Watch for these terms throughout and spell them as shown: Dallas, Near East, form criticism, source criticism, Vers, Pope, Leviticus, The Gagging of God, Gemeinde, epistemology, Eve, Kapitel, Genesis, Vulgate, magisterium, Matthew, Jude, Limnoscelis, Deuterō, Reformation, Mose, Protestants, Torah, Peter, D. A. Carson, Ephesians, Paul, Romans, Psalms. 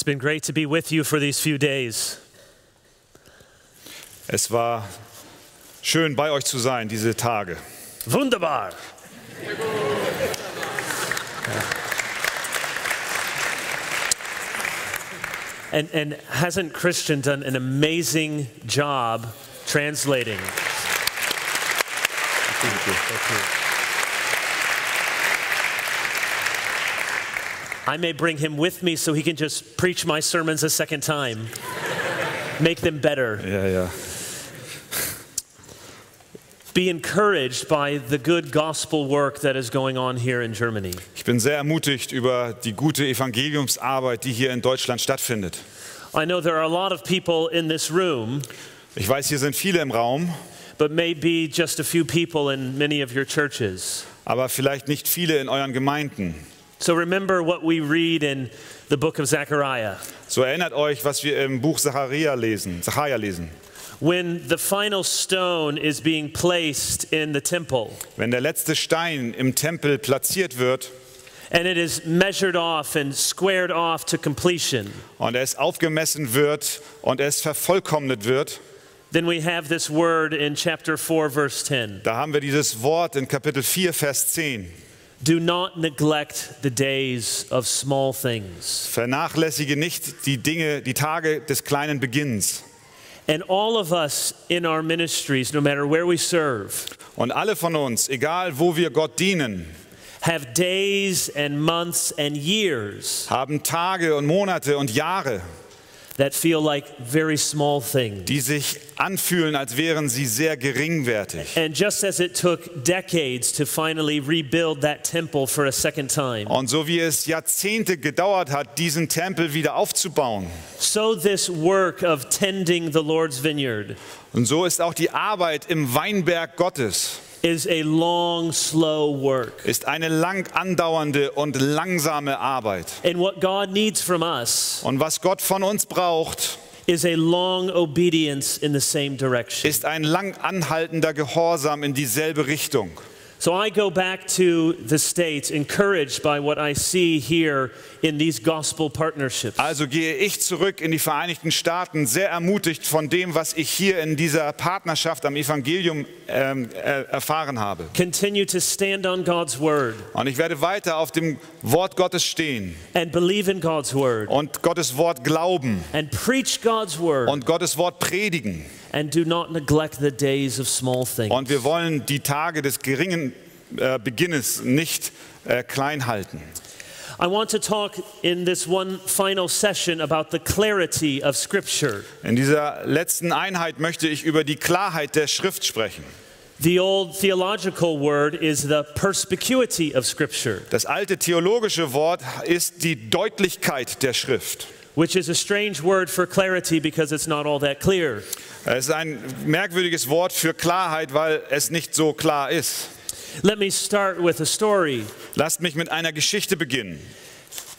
It's been great to be with you for these few days. Es war schön, bei euch zu sein, diese Tage. Wunderbar. And hasn't Christian done an amazing job translating? Thank you. Thank you. I may bring him with me so he can just preach my sermons a second time. Make them better. Yeah. Be encouraged by the good gospel work that is going on here in Germany. Ich bin sehr ermutigt über die gute Evangeliumsarbeit, die hier in Deutschland stattfindet. I know there are a lot of people in this room. Ich weiß, hier sind viele im Raum. But maybe just a few people in many of your churches. Aber vielleicht nicht viele in euren Gemeinden. So remember what we read in the book of Zechariah. So erinnert euch, was wir im Buch Zechariah lesen. When the final stone is being placed in the temple. Wenn der letzte Stein im Tempel platziert wird. And it is measured off and squared off to completion. Und es aufgemessen wird und es vervollkommnet wird. Then we have this word in chapter 4 verse 10. Da haben wir dieses Wort in Kapitel 4 Vers 10. Do not neglect the days of small things. Vernachlässige nicht die Tage des kleinen Beginns. And all of us in our ministries, no matter where we serve. Und alle von uns, egal wo wir Gott dienen, have days and months and years. Haben Tage und Monate und Jahre, that feel like very small things. Die sich anfühlen, als wären sie sehr geringwertig. And just as it took decades to finally rebuild that temple for a second time. Und so wie es Jahrzehnte gedauert hat, diesen Tempel wieder aufzubauen. So this work of tending the Lord's vineyard. Und so ist auch die Arbeit im Weinberg Gottes. Is a long, slow work. Ist eine lang andauernde und langsame Arbeit. And what God needs from us. Und was Gott von uns braucht. Is a long obedience in the same direction. Ist ein lang anhaltender Gehorsam in dieselbe Richtung. So I go back to the States, encouraged by what I see here in these gospel partnerships. Also gehe ich zurück in die Vereinigten Staaten, sehr ermutigt von dem, was ich hier in dieser Partnerschaft am Evangelium erfahren habe. Continue to stand on God's word. Und ich werde weiter auf dem Wort Gottes stehen. And believe in God's word. Und Gottes Wort glauben. And preach God's word. Und Gottes Wort predigen. And do not neglect the days of small things. Und wir wollen die Tage des geringen Beginnes nicht klein halten. I want to talk in this one final session about the clarity of Scripture. In dieser letzten Einheit möchte ich über die Klarheit der Schrift sprechen. The old theological word is the perspicuity of Scripture. Das alte theologische Wort ist die Deutlichkeit der Schrift. Which is a strange word for clarity because it's not all that clear. Es ist ein merkwürdiges Wort für Klarheit, weil es nicht so klar ist. Let me start with a story. Lasst mich mit einer Geschichte beginnen.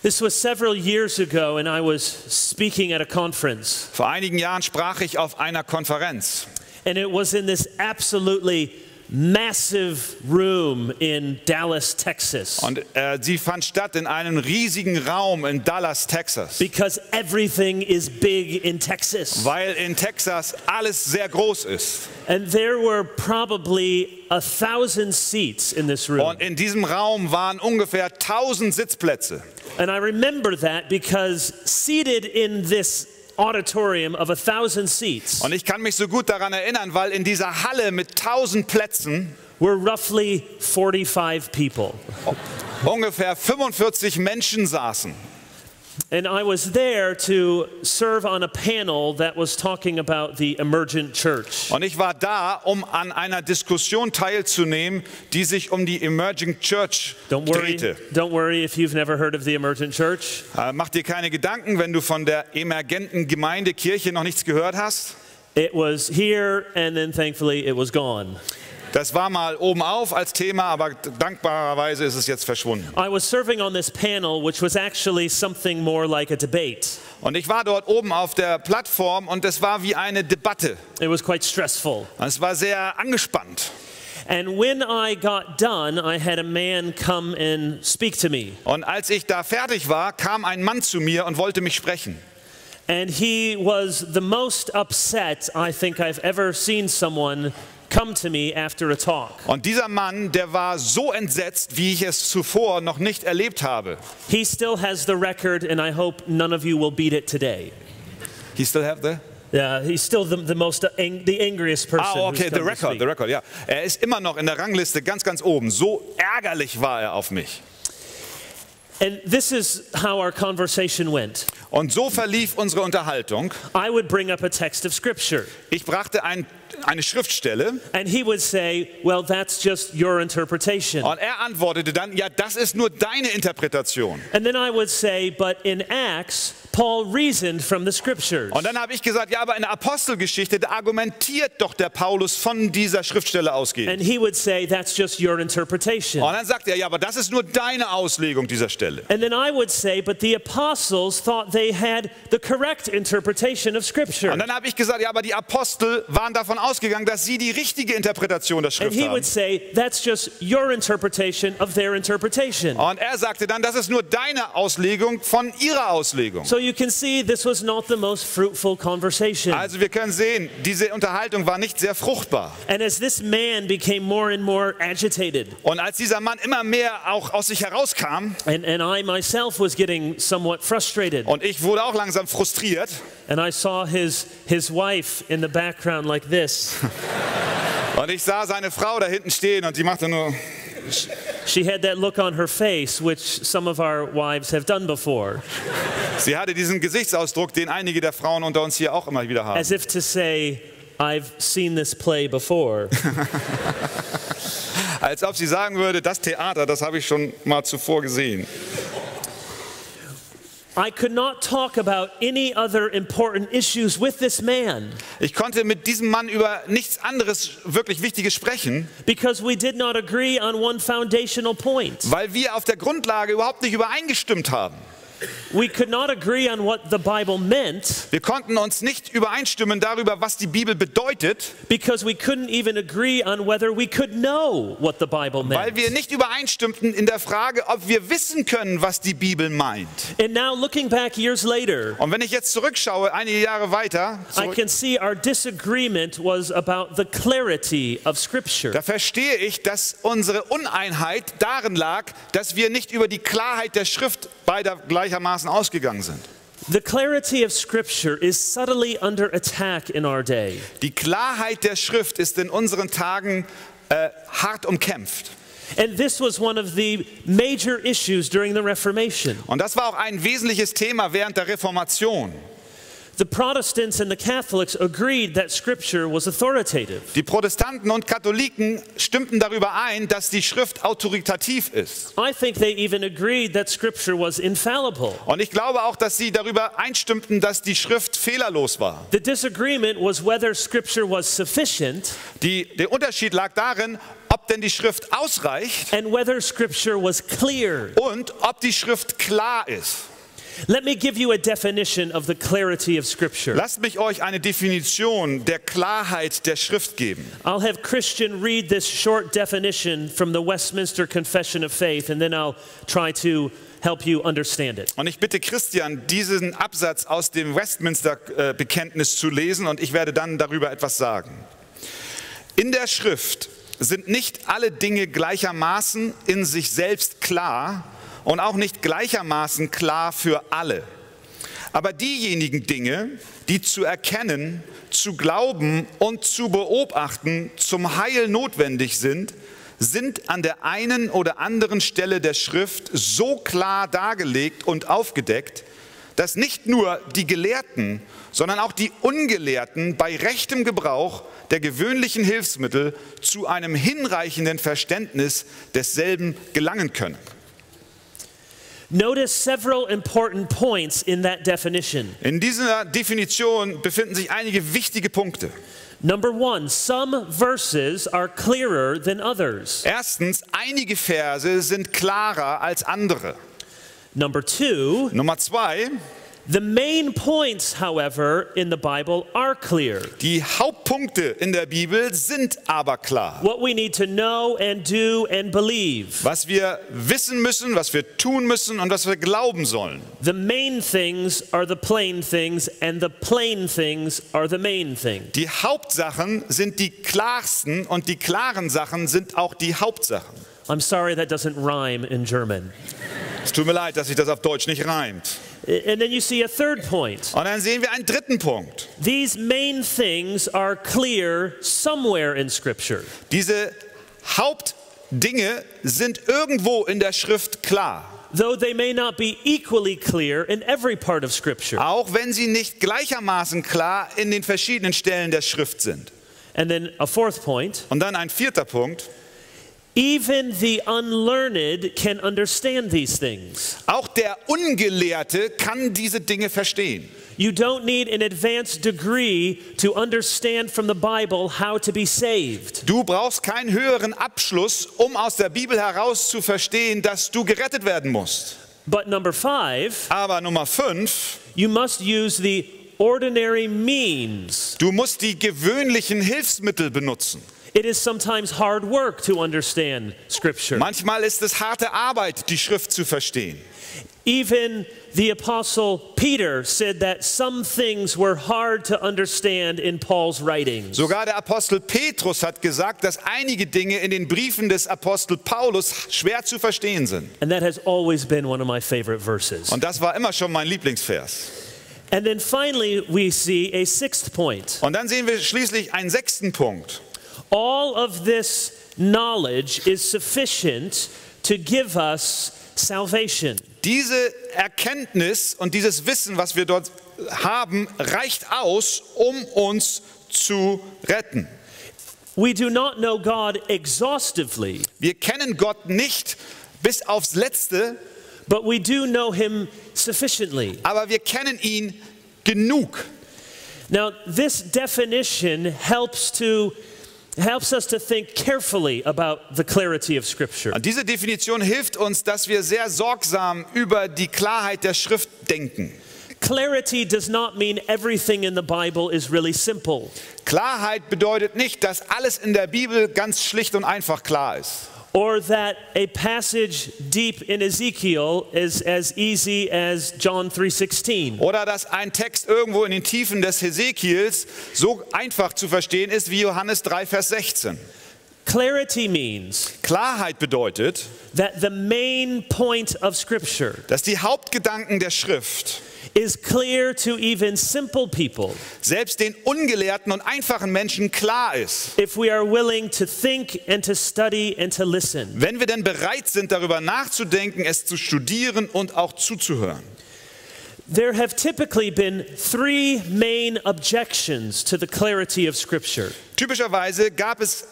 This was several years ago and I was speaking at a conference. Vor einigen Jahren sprach ich auf einer Konferenz. And it was in this absolutely massive room in Dallas, Texas. Und sie fand statt in einem riesigen Raum in Dallas, Texas. Because everything is big in Texas. Weil in Texas alles sehr groß ist. And there were probably 1,000 seats in this room. Und in diesem Raum waren ungefähr 1,000 Sitzplätze. And I remember that because seated in this auditorium of 1,000 seats. Und ich kann mich so gut daran erinnern, weil in dieser Halle mit 1,000 Plätzen were roughly 45 people. Ungefähr 45 Menschen saßen. And I was there to serve on a panel that was talking about the emergent church. Und ich war da, an einer Diskussion teilzunehmen, die sich die emergent church drehte. Don't worry if you've never heard of the emergent church. Mach dir keine Gedanken, wenn du von der emergenten Gemeindekirche noch nichts gehört hast. It was here and then thankfully it was gone. Das war mal oben auf als Thema, aber dankbarerweise ist es jetzt verschwunden. I was serving on this panel, which was actually something more like a debate. Und ich war dort oben auf der Plattform und es war wie eine Debatte. It was quite stressful. Es war sehr angespannt. And when I got done, I had a man come and speak to me. Und als ich da fertig war, kam ein Mann zu mir und wollte mich sprechen. And he was the most upset I think I've ever seen someone come to me after a talk. Und dieser Mann, der war so entsetzt, wie ich es zuvor noch nicht erlebt habe. He still has the record, and I hope none of you will beat it today. He still have the? Yeah, he's still the angriest person. Ah, okay, the record, ja. Yeah. Er ist immer noch in der Rangliste ganz, ganz oben. So ärgerlich war er auf mich. And this is how our conversation went. Und so verlief unsere Unterhaltung. I would bring up a text of scripture. Ich brachte eine Schriftstelle. And he would say, well, that's just your interpretation. Und er antwortete dann, ja, das ist nur deine Interpretation. And then I would say, but in Acts, Paul reasoned from the scriptures. Und dann habe ich gesagt, ja, aber in der Apostelgeschichte, da argumentiert doch der Paulus von dieser Schriftstelle ausgehend. And he would say, that's just your interpretation. Und dann sagt er, ja, aber das ist nur deine Auslegung dieser Stelle. And then I would say, but the apostles thought they had the correct interpretation of scripture. Und dann habe ich gesagt, ja, aber die Apostel waren davon ausgegangen, dass sie die richtige Interpretation der Schrift haben. And he would say, that's just your interpretation of their interpretation. Und er sagte dann, das ist nur deine Auslegung von ihrer Auslegung. So you can see, this was not the most fruitful conversation. Also wir können sehen, diese Unterhaltung war nicht sehr fruchtbar. And as this man became more and more agitated. Und als dieser Mann immer mehr auch aus sich herauskam. And I myself was getting somewhat frustrated. Und ich wurde auch langsam frustriert. And I saw his wife in the background like this. Und ich sah seine Frau da hinten stehen und die machte nur. She had that look on her face, which some of our wives have done before. Sie hatte diesen Gesichtsausdruck, den einige der Frauen unter uns hier auch immer wieder haben. As if to say, I've seen this play before. Als ob sie sagen würde, das Theater, das habe ich schon mal zuvor gesehen. Ich konnte mit diesem Mann über nichts anderes wirklich Wichtiges sprechen, weil wir auf der Grundlage überhaupt nicht übereingestimmt haben. We could not agree on what the Bible meant. Wir konnten uns nicht übereinstimmen darüber, was die Bibel bedeutet, because we couldn't even agree on whether we could know what the Bible meant. Weil wir nicht übereinstimmten in der Frage, ob wir wissen können, was die Bibel meint. And now looking back years later. Und wenn ich jetzt zurückschaue, einige Jahre weiter, I can see our disagreement was about the clarity of scripture. Da verstehe ich, dass unsere Uneinheit darin lag, dass wir nicht über die Klarheit der Schrift beider gleichermaßen ausgegangen sind. The clarity of scripture is subtly under attack in our day. Die Klarheit der Schrift ist in unseren Tagen hart umkämpft. And this was one of the major issues during the Reformation. Und das war auch ein wesentliches Thema während der Reformation. The Protestants and the Catholics agreed that scripture was authoritative. Die Protestanten und Katholiken stimmten darüber ein, dass die Schrift autoritativ ist. I think they even agreed that scripture was infallible. Und ich glaube auch, dass sie darüber einstimmten, dass die Schrift fehlerlos war. The disagreement was whether scripture was sufficient. Der Unterschied lag darin, ob denn die Schrift ausreicht. And whether scripture was clear. Und ob die Schrift klar ist. Let me give you a definition of the clarity of scripture. Lasst mich euch eine Definition der Klarheit der Schrift geben. I'll have Christian read this short definition from the Westminster Confession of Faith, and then I'll try to help you understand it. Und ich bitte Christian, diesen Absatz aus dem Westminster Bekenntnis zu lesen, und ich werde dann darüber etwas sagen. In der Schrift sind nicht alle Dinge gleichermaßen in sich selbst klar. Und auch nicht gleichermaßen klar für alle. Aber diejenigen Dinge, die zu erkennen, zu glauben und zu beobachten zum Heil notwendig sind, sind an der einen oder anderen Stelle der Schrift so klar dargelegt und aufgedeckt, dass nicht nur die Gelehrten, sondern auch die Ungelehrten bei rechtem Gebrauch der gewöhnlichen Hilfsmittel zu einem hinreichenden Verständnis desselben gelangen können. Notice several important points in that definition. In dieser Definition befinden sich einige wichtige Punkte. Number one, some verses are clearer than others. Erstens, einige Verse sind klarer als andere. Number two, Nummer zwei, The main points, however, in the Bible are clear. Die Hauptpunkte in der Bibel sind aber klar. What we need to know and do and believe. Was wir wissen müssen, was wir tun müssen und was wir glauben sollen. The main things are the plain things and the plain things are the main things. Die Hauptsachen sind die klarsten und die klaren Sachen sind auch die Hauptsachen. I'm sorry that doesn't rhyme in German. Es tut mir leid, dass sich das auf Deutsch nicht reimt. And then you see a third point. Und dann sehen wir einen dritten Punkt. These main things are clear somewhere in Scripture. Diese Hauptdinge sind irgendwo in der Schrift klar. Though they may not be equally clear in every part of Scripture. Auch wenn sie nicht gleichermaßen klar in den verschiedenen Stellen der Schrift sind. And then a fourth point. Und dann ein vierter Punkt. Even the unlearned can understand these things. Auch der Ungelehrte kann diese Dinge verstehen. You don't need an advanced degree to understand from the Bible how to be saved. Du brauchst keinen höheren Abschluss, um aus der Bibel heraus zu verstehen, dass du gerettet werden musst. But number five, aber Nummer 5, you must use the ordinary means. Du musst die gewöhnlichen Hilfsmittel benutzen. It is sometimes hard work to understand Scripture. Manchmal ist es harte Arbeit, die Schrift zu verstehen. Even the Apostle Peter said that some things were hard to understand in Paul's writings. Sogar der Apostel Petrus hat gesagt, dass einige Dinge in den Briefen des Apostel Paulus schwer zu verstehen sind. And that has always been one of my favorite verses. Und das war immer schon mein Lieblingsvers. And then finally we see a sixth point. Und dann sehen wir schließlich einen sechsten Punkt. All of this knowledge is sufficient to give us salvation. Diese Erkenntnis und dieses Wissen, was wir dort haben, reicht aus, um uns zu retten. We do not know God exhaustively. Wir kennen Gott nicht bis aufs Letzte, but we do know him sufficiently. Aber wir kennen ihn genug. Now this definition helps us to think carefully about the clarity of Scripture. Diese Definition hilft uns, dass wir sehr sorgsam über die Klarheit der Schrift denken. Clarity does not mean everything in the Bible is really simple. Klarheit bedeutet nicht, dass alles in der Bibel ganz schlicht und einfach klar ist. Or that a passage deep in Ezekiel is as easy as John 3:16. Oder dass ein Text irgendwo in den Tiefen des Hesekiels so einfach zu verstehen ist wie Johannes 3, Vers 16. Clarity means Klarheit bedeutet, that the main point of Scripture, dass die Hauptgedanken der Schrift is clear to even simple people. Selbst den ungelehrten und einfachen Menschen klar ist. If we are willing to think and to study and to listen. Wenn wir denn bereit sind, darüber nachzudenken, es zu studieren und auch zuzuhören. There have typically been three main objections to the clarity of Scripture. Typischerweise gab es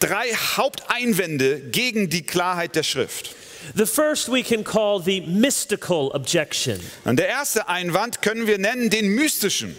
drei Haupteinwände gegen die Klarheit der Schrift. The first we can call the mystical objection. Und der erste Einwand können wir nennen den mystischen.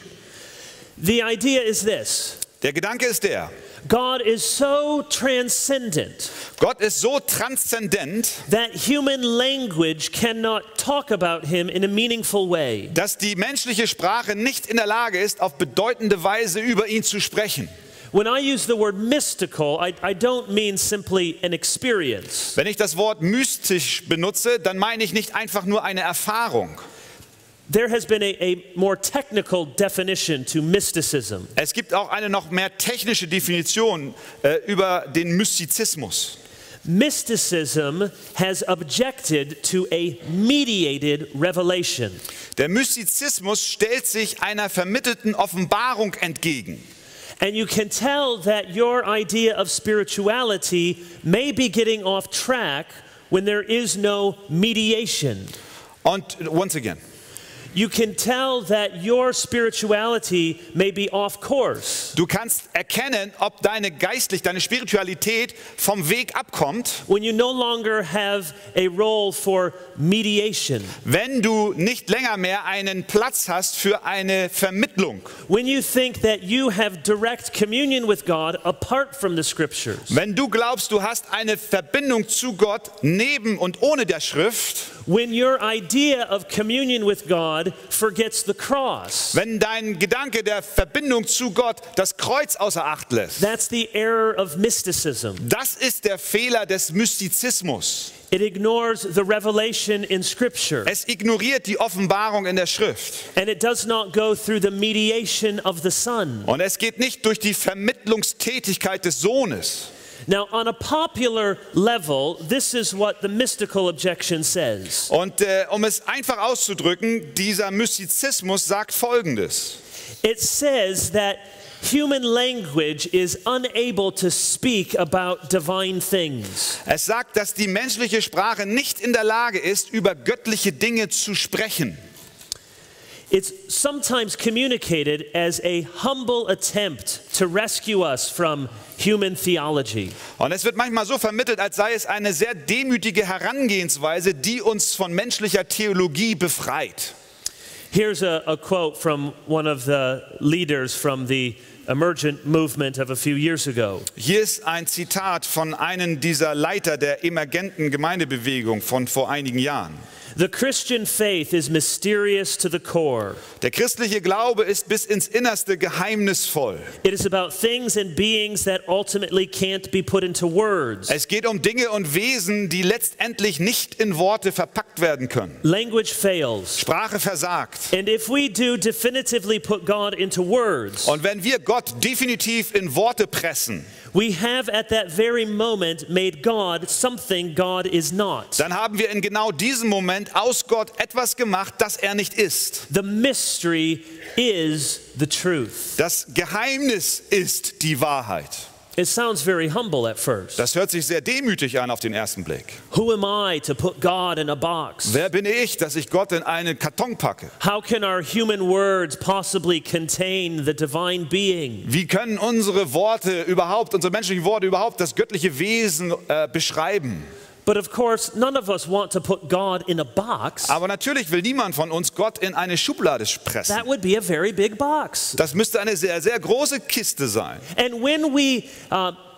The idea is this. Der Gedanke ist der. God is so transcendent. Gott ist so transzendent, that human language cannot talk about him in a meaningful way. Dass die menschliche Sprache nicht in der Lage ist, auf bedeutende Weise über ihn zu sprechen. When I use the word mystical, I don't mean simply an experience. Wenn ich das Wort mystisch benutze, dann meine ich nicht einfach nur eine Erfahrung. There has been a more technical definition to mysticism. Es gibt auch eine noch mehr technische Definition über den Mystizismus. Mysticism has objected to a mediated revelation. Der Mystizismus stellt sich einer vermittelten Offenbarung entgegen. And you can tell that your idea of spirituality may be getting off track when there is no mediation. And once again, you can tell that your spirituality may be off course. Du kannst erkennen, ob deine Spiritualität vom Weg abkommt. When you no longer have a role for mediation. Wenn du nicht länger mehr einen Platz hast für eine Vermittlung. When you think that you have direct communion with God apart from the Scriptures. Wenn du glaubst, du hast eine Verbindung zu Gott neben und ohne der Schrift. When your idea of communion with God God forgets the cross. Wenn dein Gedanke der Verbindung zu Gott das Kreuz außer Acht lässt. That's the error of mysticism. Das ist der Fehler des Mystizismus. It ignores the revelation in Scripture. Es ignoriert die Offenbarung in der Schrift. And it does not go through the mediation of the Son. Und es geht nicht durch die Vermittlungstätigkeit des Sohnes. Now, on a popular level, this is what the mystical objection says. Und es einfach auszudrücken, dieser Mystizismus sagt Folgendes. It says that human language is unable to speak about divine things. Es sagt, dass die menschliche Sprache nicht in der Lage ist, über göttliche Dinge zu sprechen. It's sometimes communicated as a humble attempt to rescue us from human theology. Und es wird manchmal so vermittelt, als sei es eine sehr demütige Herangehensweise, die uns von menschlicher Theologie befreit. Here's a quote from one of the leaders from the emergent movement of a few years ago. Hier ist ein Zitat von einem dieser Leiter der emergenten Gemeindebewegung von vor einigen Jahren. The Christian faith is mysterious to the core. Der christliche Glaube ist bis ins Innerste geheimnisvoll. It is about things and beings that ultimately can't be put into words. Es geht Dinge und Wesen, die letztendlich nicht in Worte verpackt werden können. Language fails. Sprache versagt. And if we do definitively put God into words. Und wenn wir Gott definitiv in Worte pressen, we have at that very moment made God something God is not. Dann haben wir in genau diesem Moment aus Gott etwas gemacht, das nicht ist. The mystery is the truth. Das Geheimnis ist die Wahrheit. It sounds very humble at first. Das hört sich sehr demütig an auf den ersten Blick. Who am I to put God in a box? Wer bin ich, dass ich Gott in einen Karton packe? How can our human words possibly contain the divine being? Wie können unsere menschlichen Worte überhaupt das göttliche Wesen beschreiben? But of course, none of us want to put God in a box. Aber natürlich will niemand von uns Gott in eine Schublade pressen. That would be a very big box. Das müsste eine sehr, sehr große Kiste sein. And when we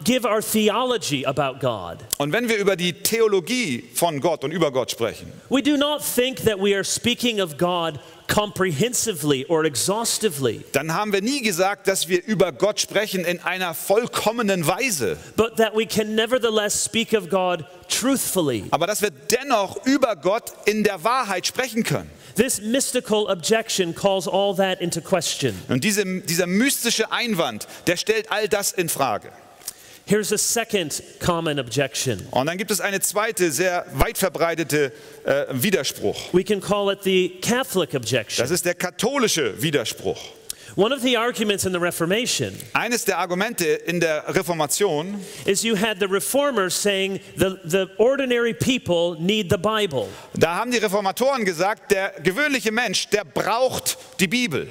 give our theology about God. Und wenn wir über die Theologie von Gott und über Gott sprechen. We do not think that we are speaking of God comprehensively or exhaustively. Dann haben wir nie gesagt, dass wir über Gott sprechen in einer vollkommenen Weise. But that we can nevertheless speak of God truthfully. Aber dass wir dennoch über Gott in der Wahrheit sprechen können. This mystical objection calls all that into question. Und dieser mystische Einwand, der stellt all das in Frage. Here's a second common objection. Und dann gibt es eine zweite sehr weit verbreitete Widerspruch. We can call it the Catholic objection. Das ist der katholische Widerspruch. One of the arguments in the Reformation. Eines der Argumente in der Reformation is you had the reformers saying the ordinary people need the Bible. Da haben die Reformatoren gesagt, der gewöhnliche Mensch, der braucht die Bibel.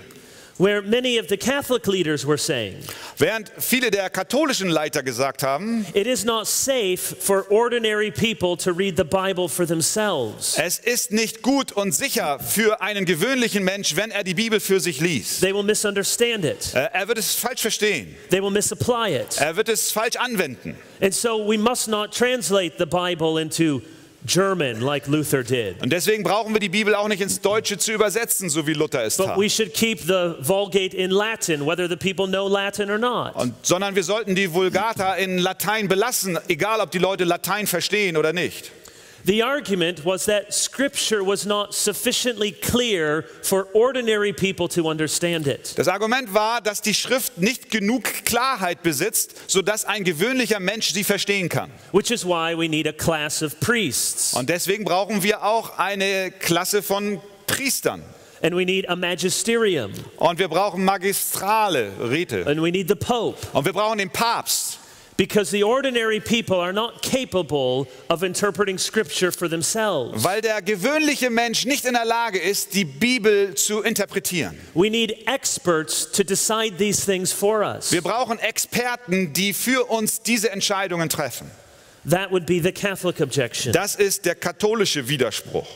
Where many of the Catholic leaders were saying, während viele der katholischen Leiter gesagt haben, it is not safe for ordinary people to read the Bible for themselves. Es ist nicht gut und sicher für einen gewöhnlichen Mensch, wenn die Bibel für sich liest. They will misunderstand it. Wird es falsch verstehen. They will misapply it. Wird es falsch anwenden. And so we must not translate the Bible into German, like Luther did. Und deswegen brauchen wir die Bibel auch nicht ins Deutsche zu übersetzen, so wie Luther es tat. But we should keep the Vulgate in Latin, whether the people know Latin or not. Sondern wir sollten die Vulgata in Latein belassen, egal ob die Leute Latein verstehen oder nicht. The argument was that Scripture was not sufficiently clear for ordinary people to understand it. Das Argument war, dass die Schrift nicht genug Klarheit besitzt, sodass ein gewöhnlicher Mensch sie verstehen kann. Which is why we need a class of priests. Und deswegen brauchen wir auch eine Klasse von Priestern. And we need a magisterium. Und wir brauchen magistrale Rite. And we need the Pope. Und wir brauchen den Papst. Because the ordinary people are not capable of interpreting Scripture for themselves. Weil der gewöhnliche Mensch nicht in der Lage ist, die Bibel zu interpretieren. We need experts to decide these things for us. Wir brauchen Experten, die für uns diese Entscheidungen treffen. That would be the Catholic objection. Das ist der katholische Widerspruch.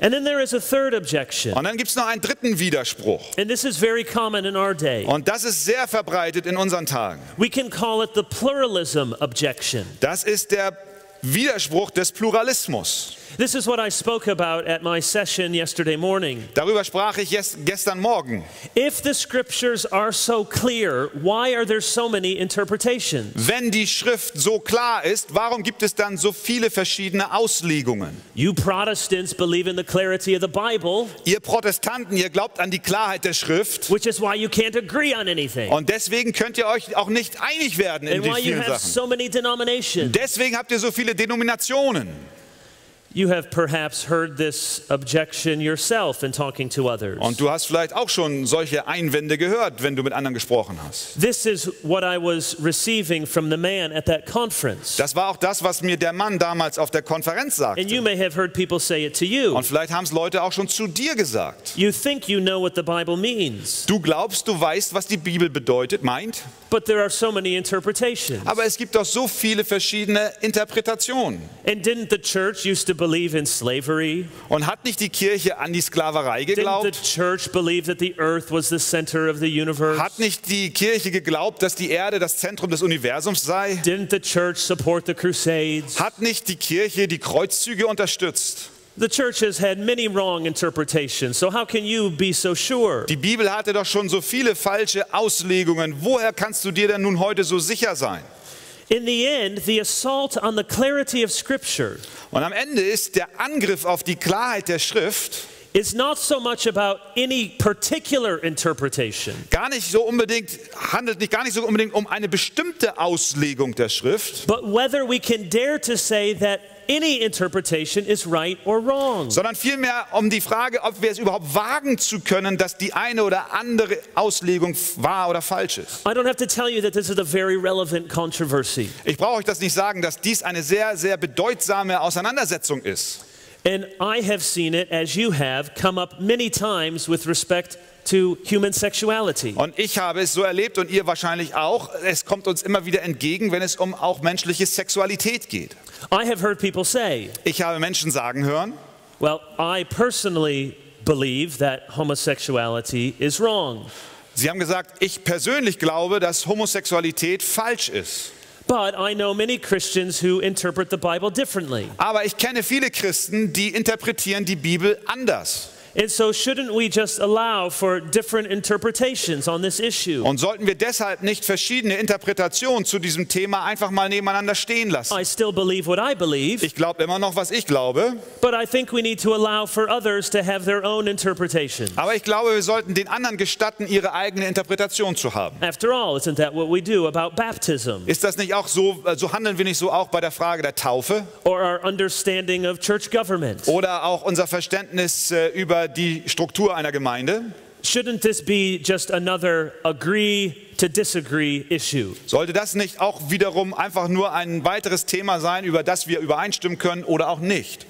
And then there is a third objection. Und dann gibt's noch einen dritten Widerspruch. And this is very common in our day. Und das ist sehr verbreitet in unseren Tagen. We can call it the pluralism objection. Das ist der Widerspruch des Pluralismus. This is what I spoke about at my session yesterday morning. Darüber sprach ich gestern Morgen. If the scriptures are so clear, why are there so many interpretations? Wenn die Schrift so klar ist, warum gibt es dann so viele verschiedene Auslegungen? You Protestants believe in the clarity of the Bible. Ihr Protestanten, ihr glaubt an die Klarheit der Schrift. Which is why you can't agree on anything. Und deswegen könnt ihr euch auch nicht einig werden in den vielen Sachen. So many denominations. Deswegen habt ihr so viele Denominationen. You have perhaps heard this objection yourself in talking to others. Und du hast vielleicht auch schon solche Einwände gehört, wenn du mit anderen gesprochen hast. This is what I was receiving from the man at that conference. Das war auch das, was mir der Mann damals auf der Konferenz sagte. And you may have heard people say it to you. Und vielleicht haben es Leute auch schon zu dir gesagt. You think you know what the Bible means. Du glaubst, du weißt, was die Bibel meint. But there are so many interpretations. Aber es gibt auch so viele verschiedene Interpretationen. And didn't the church used to believe in slavery? Und hat nicht die Kirche an die Sklaverei geglaubt? Didn't the church believe that the earth was the center of the universe? Hat nicht die Kirche geglaubt, dass die Erde das Zentrum des Universums sei? Didn't the church support the crusades? Hat nicht die Kirche die Kreuzzüge unterstützt? The church has had many wrong interpretations, so how can you be so sure? Die Bibel hatte doch schon so viele falsche Auslegungen. Woher kannst du dir denn nun heute so sicher sein? In the end, the assault on the clarity of Scripture. Und am Ende ist der Angriff auf die Klarheit der Schrift. It's not so much about any particular interpretation. Handelt gar nicht so unbedingt um eine bestimmte Auslegung der Schrift. But whether we can dare to say that any interpretation is right or wrong. Sondern vielmehr um die Frage, ob wir es überhaupt wagen zu können, dass die eine oder andere Auslegung wahr oder falsch ist. I don't have to tell you that this is a very relevant controversy. Ich brauche euch das nicht sagen, dass dies eine sehr, sehr bedeutsame Auseinandersetzung ist. And I have seen it, as you have, come up many times with respect to human sexuality. Und ich habe es so erlebt und ihr wahrscheinlich auch. Es kommt uns immer wieder entgegen, wenn es um auch menschliche Sexualität geht. I have heard people say. Ich habe Menschen sagen hören. Well, I personally believe that homosexuality is wrong. Sie haben gesagt, ich persönlich glaube, dass Homosexualität falsch ist. But I know many Christians who interpret the Bible differently. Aber ich kenne viele Christen, die interpretieren die Bibel anders. And so shouldn't we just allow for different interpretations on this issue? Und sollten wir deshalb nicht verschiedene Interpretationen zu diesem Thema einfach mal nebeneinander stehen lassen? I still believe what I believe. Ich glaube immer noch, was ich glaube. But I think we need to allow for others to have their own interpretation. Aber ich glaube, wir sollten den anderen gestatten, ihre eigene Interpretation zu haben. After all, isn't that what we do about baptism? Ist das nicht auch so handeln wir nicht so auch bei der Frage der Taufe? Or our understanding of church government. Oder auch unser Verständnis über die Struktur einer Gemeinde. Shouldn't this be just another agree to disagree issue? Sollte das nicht auch wiederum einfach nur ein weiteres Thema sein, über das wir übereinstimmen können oder auch nicht?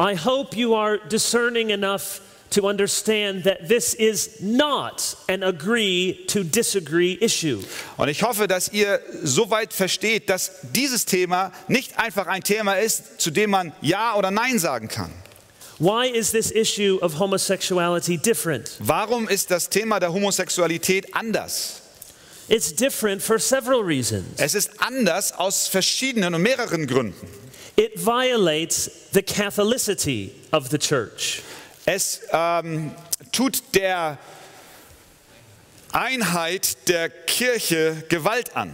I hope you are discerning enough to understand that this is not an agree to disagree issue. Und ich hoffe, dass ihr soweit versteht, dass dieses Thema nicht einfach ein Thema ist, zu dem man Ja oder Nein sagen kann. Why is this issue of homosexuality different? Warum ist das Thema der Homosexualität anders? It's different for several reasons. Es ist anders aus verschiedenen und mehreren Gründen. It violates the Catholicity of the church. Es tut der Einheit der Kirche Gewalt an.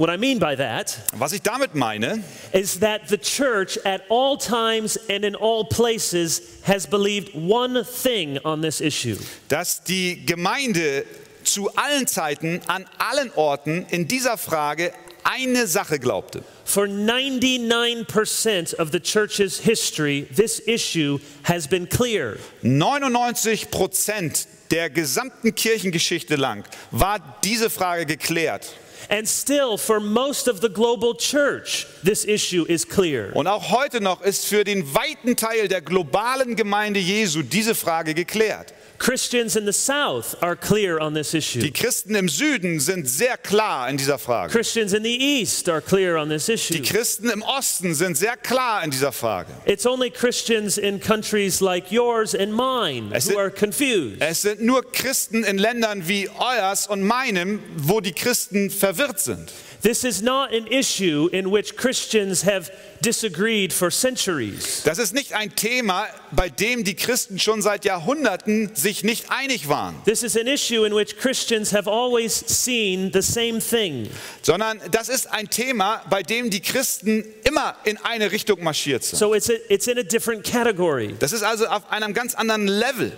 What I mean by that, was ich damit meine, is that the church at all times and in all places has believed one thing on this issue. Dass die Gemeinde zu allen Zeiten an allen Orten in dieser Frage eine Sache glaubte. For 99% of the church's history, this issue has been clear. 99% der gesamten Kirchengeschichte lang war diese Frage geklärt. And still, for most of the global church, this issue is clear. Und auch heute noch ist für den weiten Teil der globalen Gemeinde Jesu diese Frage geklärt. Christians in the South are clear on this issue. Die Christen im Süden sind sehr klar in dieser Frage. Christians in the East are clear on this issue. Die Christen im Osten sind sehr klar in dieser Frage. It's only Christians in countries like yours and mine who are confused. Es sind nur Christen in Ländern wie euers und meinem, wo die Christen verwirrt sind. This is not an issue in which Christians have disagreed for centuries. Das ist nicht ein Thema, bei dem die Christen schon seit Jahrhunderten sich nicht einig waren. This is an issue in which Christians have always seen the same thing. Sondern das ist ein Thema, bei dem die Christen immer in eine Richtung marschiert sind. So it's in a different category. Das ist also auf einem ganz anderen Level.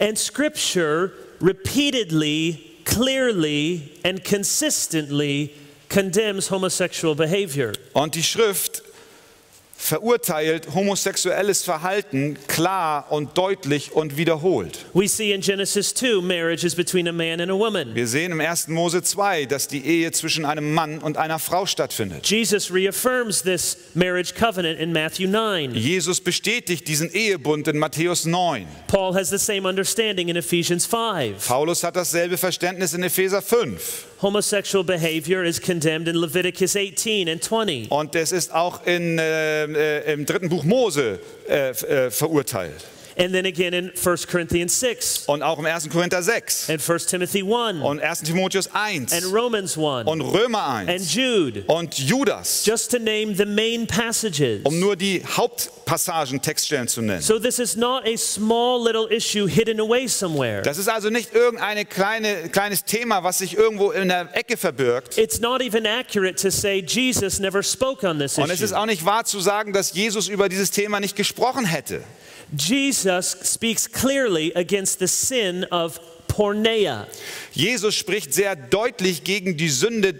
And Scripture repeatedly, clearly and consistently condemns homosexual behavior. Und die Schrift verurteilt homosexuelles Verhalten klar und deutlich und wiederholt. We see in Genesis 2 marriage is between a man and a woman. Wir sehen im 1. Mose 2, dass die Ehe zwischen einem Mann und einer Frau stattfindet. Jesus reaffirms this marriage covenant in Matthew 9. Jesus bestätigt diesen Ehebund in Matthäus 9. Paul has the same understanding in Ephesians 5. Paulus hat dasselbe Verständnis in Epheser 5. Homosexual behavior is condemned in Leviticus 18 and 20. Und es ist auch in im 3. Buch Mose verurteilt. And then again in 1 Corinthians 6. Und auch im 1. Korinther 6. And 1 Timothy 1. Und 1. Timotheus 1. And Romans 1. Und Römer 1. And Jude. Und Judas. Just to name the main passages. Nur die Hauptpassagen, Textstellen zu nennen. So this is not a small little issue hidden away somewhere. Das ist also nicht irgendein kleines Thema, was sich irgendwo in der Ecke verbirgt. It's not even accurate to say Jesus never spoke on this issue. Und es ist auch nicht wahr zu sagen, dass Jesus über dieses Thema nicht gesprochen hätte. Jesus speaks clearly against the sin of pornéia. Jesus spricht sehr deutlich gegen die Sünde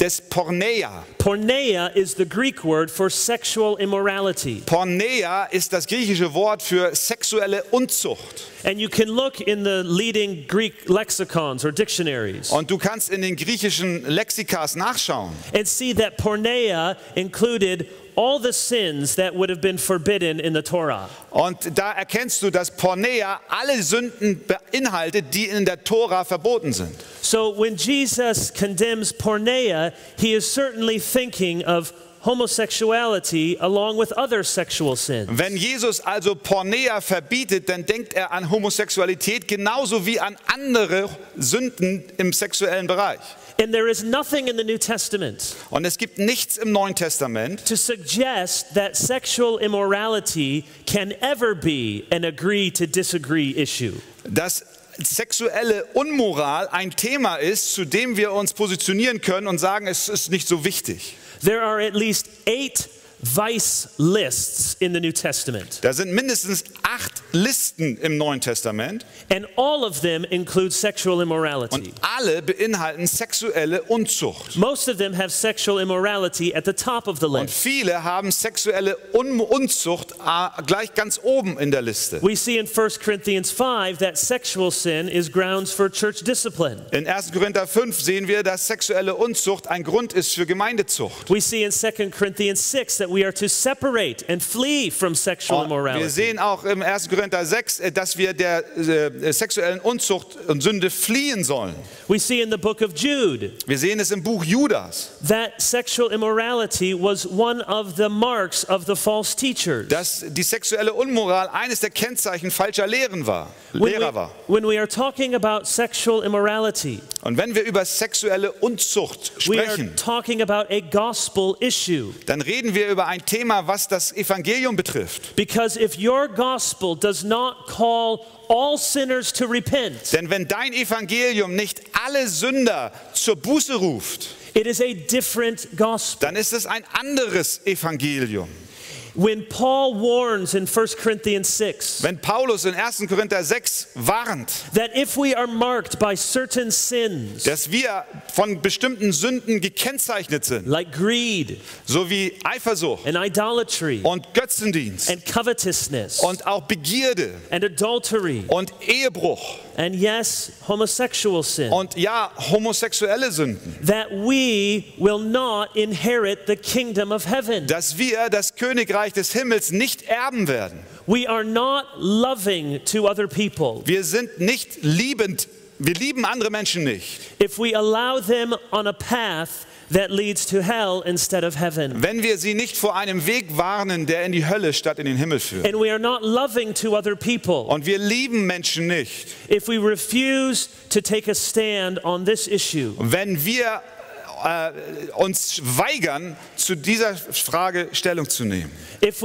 des Porneia. Porneia is the Greek word for sexual immorality. Porneia ist das griechische Wort für sexuelle Unzucht. And you can look in the leading Greek lexicons or dictionaries. Und du kannst in den griechischen Lexikas nachschauen. And see that porneia included all the sins that would have been forbidden in the Torah. Und da erkennst du, dass Porneia alle Sünden beinhaltet, die in der Tora verboten sind. So when Jesus condemns porneia, he is certainly thinking of homosexuality along with other sexual sins. Wenn Jesus also Porneia verbietet, dann denkt an Homosexualität genauso wie an andere Sünden im sexuellen Bereich. And there is nothing in the New Testament. Und es gibt nichts im Neuen Testament. To suggest that sexual immorality can ever be an agree to disagree issue. Dass sexuelle Unmoral ein Thema ist, zu dem wir uns positionieren können und sagen, es ist nicht so wichtig. There are at least 8 vice lists in the New Testament. Da sind mindestens 8 Listen im Neuen Testament. And all of them include sexual immorality. Und alle beinhalten sexuelle Unzucht. Most of them have sexual immorality at the top of the list. Und viele haben sexuelle Unzucht gleich ganz oben in der Liste. We see in 1 Corinthians 5 that sexual sin is grounds for church discipline. In 1. Korinther 5 sehen wir, dass sexuelle Unzucht ein Grund ist für Gemeindezucht. We see in 2 Corinthians 6 that we are to separate and flee from sexual immorality. Wir sehen auch im 1. Korinther 6, dass wir der sexuellen Unzucht und Sünde fliehen sollen. We see in the book of Jude. Wir sehen es im Buch Judas. That sexual immorality was one of the marks of the false teachers. Dass die sexuelle Unmoral eines der Kennzeichen falscher Lehren war. When we are talking about sexual immorality. Und wenn wir über sexuelle Unzucht sprechen, we are talking about a gospel issue. Dann reden wir über ein Thema, was das Evangelium betrifft. Because if your gospel does not call all sinners to repent. Denn wenn dein Evangelium nicht alle Sünder zur Buße ruft, it is a different gospel. Dann ist es ein anderes Evangelium. When Paul warns in 1 Corinthians 6, wenn Paulus in 1. Korinther 6 warnt, that if we are marked by certain sins, dass wir von bestimmten Sünden gekennzeichnet sind, like greed, so wie Eifersucht, and idolatry, und Götzendienst, and covetousness, und auch Begierde, and adultery, und Ehebruch, and yes, homosexual sin, und ja, homosexuelle Sünden, that we will not inherit the kingdom of heaven, dass wir das Königreich des Himmels nicht erben werden. We are not loving to other people. Wir sind nicht liebend. Wir lieben andere Menschen nicht. If we allow them on a path that leads to hell instead of heaven. Wenn wir sie nicht vor einem Weg warnen, der in die Hölle statt in den Himmel führt. And we are not loving to other people. Und wir lieben Menschen nicht. If we refuse to take a stand on this issue. Wenn wir uns weigern, zu dieser Frage Stellung zu nehmen. Und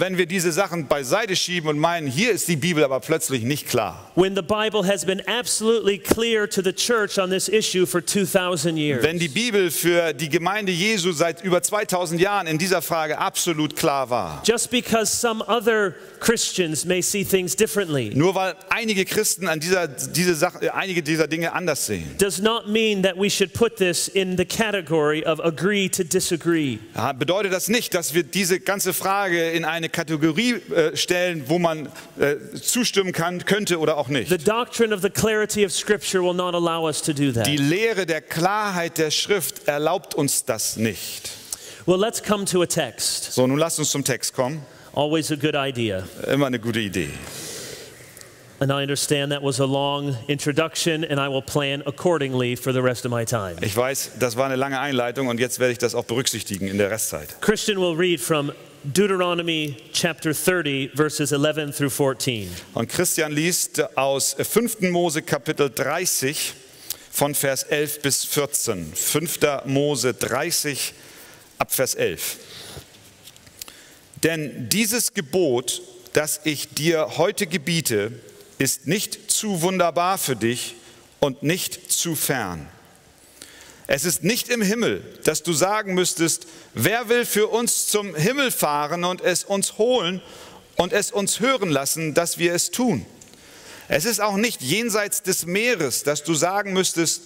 wenn wir diese Sachen beiseite schieben und meinen, hier ist die Bibel aber plötzlich nicht klar. When the Bible has been absolutely clear to the church on this issue for 2000 years. Wenn die Bibel für die Gemeinde Jesu seit über 2000 Jahren in dieser Frage absolut klar war. Just because some other Christians may see things differently. Nur weil einige Christen an einige dieser Dinge anders sehen. Does not mean that we should put this in the category of agree to disagree. Bedeutet das nicht, dass wir diese ganze Frage in eine Kategorie stellen, wo man zustimmen kann, könnte oder auch nicht. The doctrine of the clarity of Scripture will not allow us to do that. Die Lehre der Klarheit der Schrift erlaubt uns das nicht. Well, let's come to a text. So, nun lasst uns zum Text kommen. Always a good idea. Immer eine gute Idee. And I understand that was a long introduction and I will plan accordingly for the rest of my time. Ich weiß, das war eine lange Einleitung und jetzt werde ich das auch berücksichtigen in der Restzeit. Christian will read from Deuteronomy chapter 30 verses 11 through 14. Und Christian liest aus 5. Mose Kapitel 30 von Vers 11 bis 14. 5. Mose 30 ab Vers 11. Denn dieses Gebot, das ich dir heute gebiete, ist nicht zu wunderbar für dich und nicht zu fern. Es ist nicht im Himmel, dass du sagen müsstest, wer will für uns zum Himmel fahren und es uns holen und es uns hören lassen, dass wir es tun. Es ist auch nicht jenseits des Meeres, dass du sagen müsstest,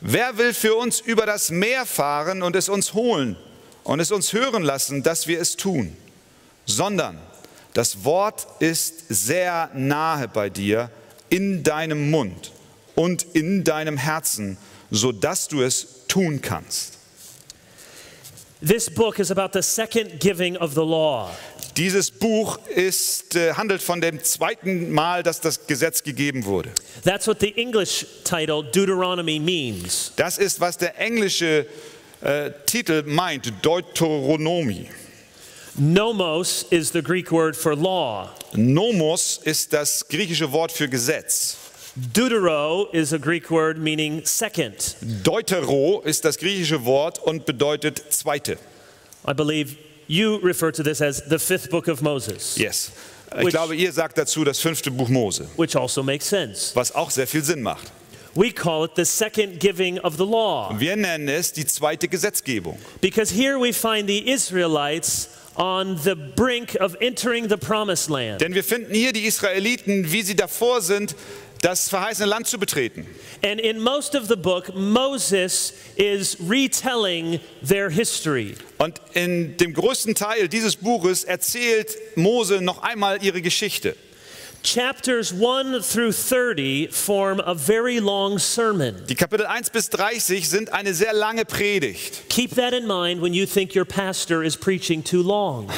wer will für uns über das Meer fahren und es uns holen und es uns hören lassen, dass wir es tun. Sondern das Wort ist sehr nahe bei dir, in deinem Mund und in deinem Herzen, sodass du es tun kannst. This book is about the second giving of the law. Dieses Buch handelt von dem zweiten Mal, dass das Gesetz gegeben wurde. That's what the English title Deuteronomy means. Das ist, was der englische Titel meint, Deuteronomy. Nomos is the Greek word for law. Nomos ist das griechische Wort für Gesetz. Deuterō is a Greek word meaning second. Deuterō ist das griechische Wort und bedeutet zweite. I believe you refer to this as the fifth book of Moses. Yes. Ich glaube, ihr sagt dazu das fünfte Buch Mose. Which also makes sense. Was auch sehr viel Sinn macht. We call it the second giving of the law. Wir nennen es die zweite Gesetzgebung. Because here we find the Israelites on the brink of entering the promised land. Denn wir finden hier die Israeliten, wie sie davor sind, das verheißene Land zu betreten. And in most of the book, Moses is retelling their history. Und in dem größten Teil dieses Buches erzählt Mose noch einmal ihre Geschichte. Chapters 1 through 30 form a very long sermon. Die Kapitel 1 bis 30 sind eine sehr lange Predigt. Keep that in mind when you think your pastor is preaching too long.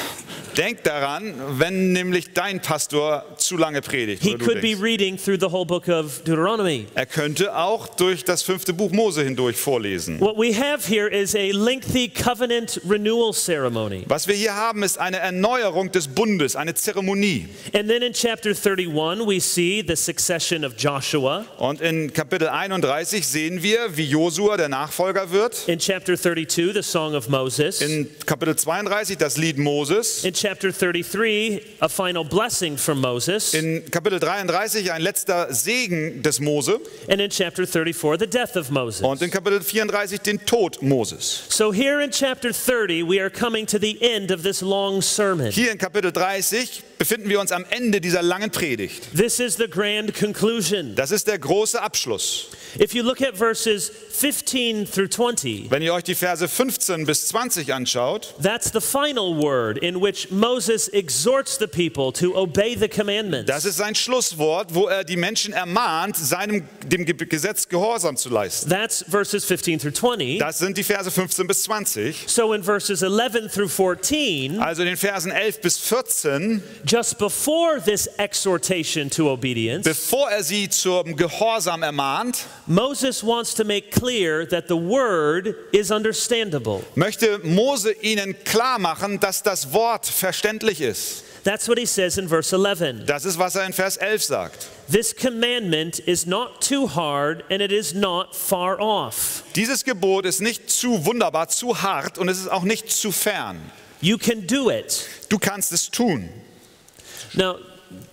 Denk daran, wenn nämlich dein Pastor zu lange predigt. He could be reading through the whole book of Deuteronomy. Er könnte auch durch das fünfte Buch Mose hindurch vorlesen. What we have here is a lengthy covenant renewal ceremony. Was wir hier haben, ist eine Erneuerung des Bundes, eine Zeremonie. And then in chapter 31 we see the succession of Joshua. Und in Kapitel 31 sehen wir, wie Josua der Nachfolger wird. In chapter 32 the song of Moses. In Kapitel 32 das Lied Moses. In chapter 33 a final blessing from Moses. In Kapitel 33 ein letzter Segen des Mose. And in chapter 34 the death of Moses. Und in Kapitel 34 den Tod Moses. So here in chapter 30 we are coming to the end of this long sermon. Hier in Kapitel 30 befinden wir uns am Ende dieser langen Predigt. This is the grand conclusion. Das ist der große Abschluss. If you look at verses 15 through 20, wenn ihr euch die Verse 15 bis 20 anschaut, that's the final word in which Moses exhorts the people to obey the commandments. Das ist sein Schlusswort, wo er die Menschen ermahnt, dem Gesetz Gehorsam zu leisten. That's verses 15 through 20. Das sind die Verse 15 bis 20. So in verses 11 through 14, also in den Versen 11 bis 14, just before this exhortation to obedience, bevor er sie zum Gehorsam ermahnt, Moses wants to make clear that the word is understandable. Möchte Mose ihnen klar machen, dass das Wort verständlich ist. That's what he says in verse 11. Das ist, was in Vers 11 sagt. This commandment is not too hard and it is not far off. Dieses Gebot ist nicht zu wunderbar, zu hart und es ist auch nicht zu fern. You can do it. Du kannst es tun. Now,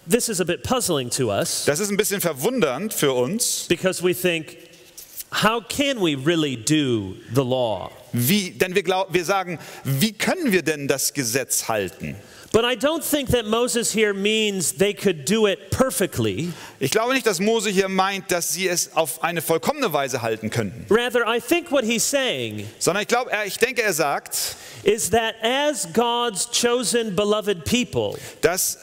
this is a bit puzzling to us. Das ist ein bisschen verwundernd für uns. Because we think, how can we really do the law? Denn wir sagen, wie können wir denn das Gesetz halten? But I don't think that Moses here means they could do it perfectly. Ich glaube nicht, dass Mose hier meint, dass sie es auf eine vollkommene Weise halten könnten. Rather, I think what he's saying. Sondern ich denke, er sagt, is that as God's chosen beloved people, dass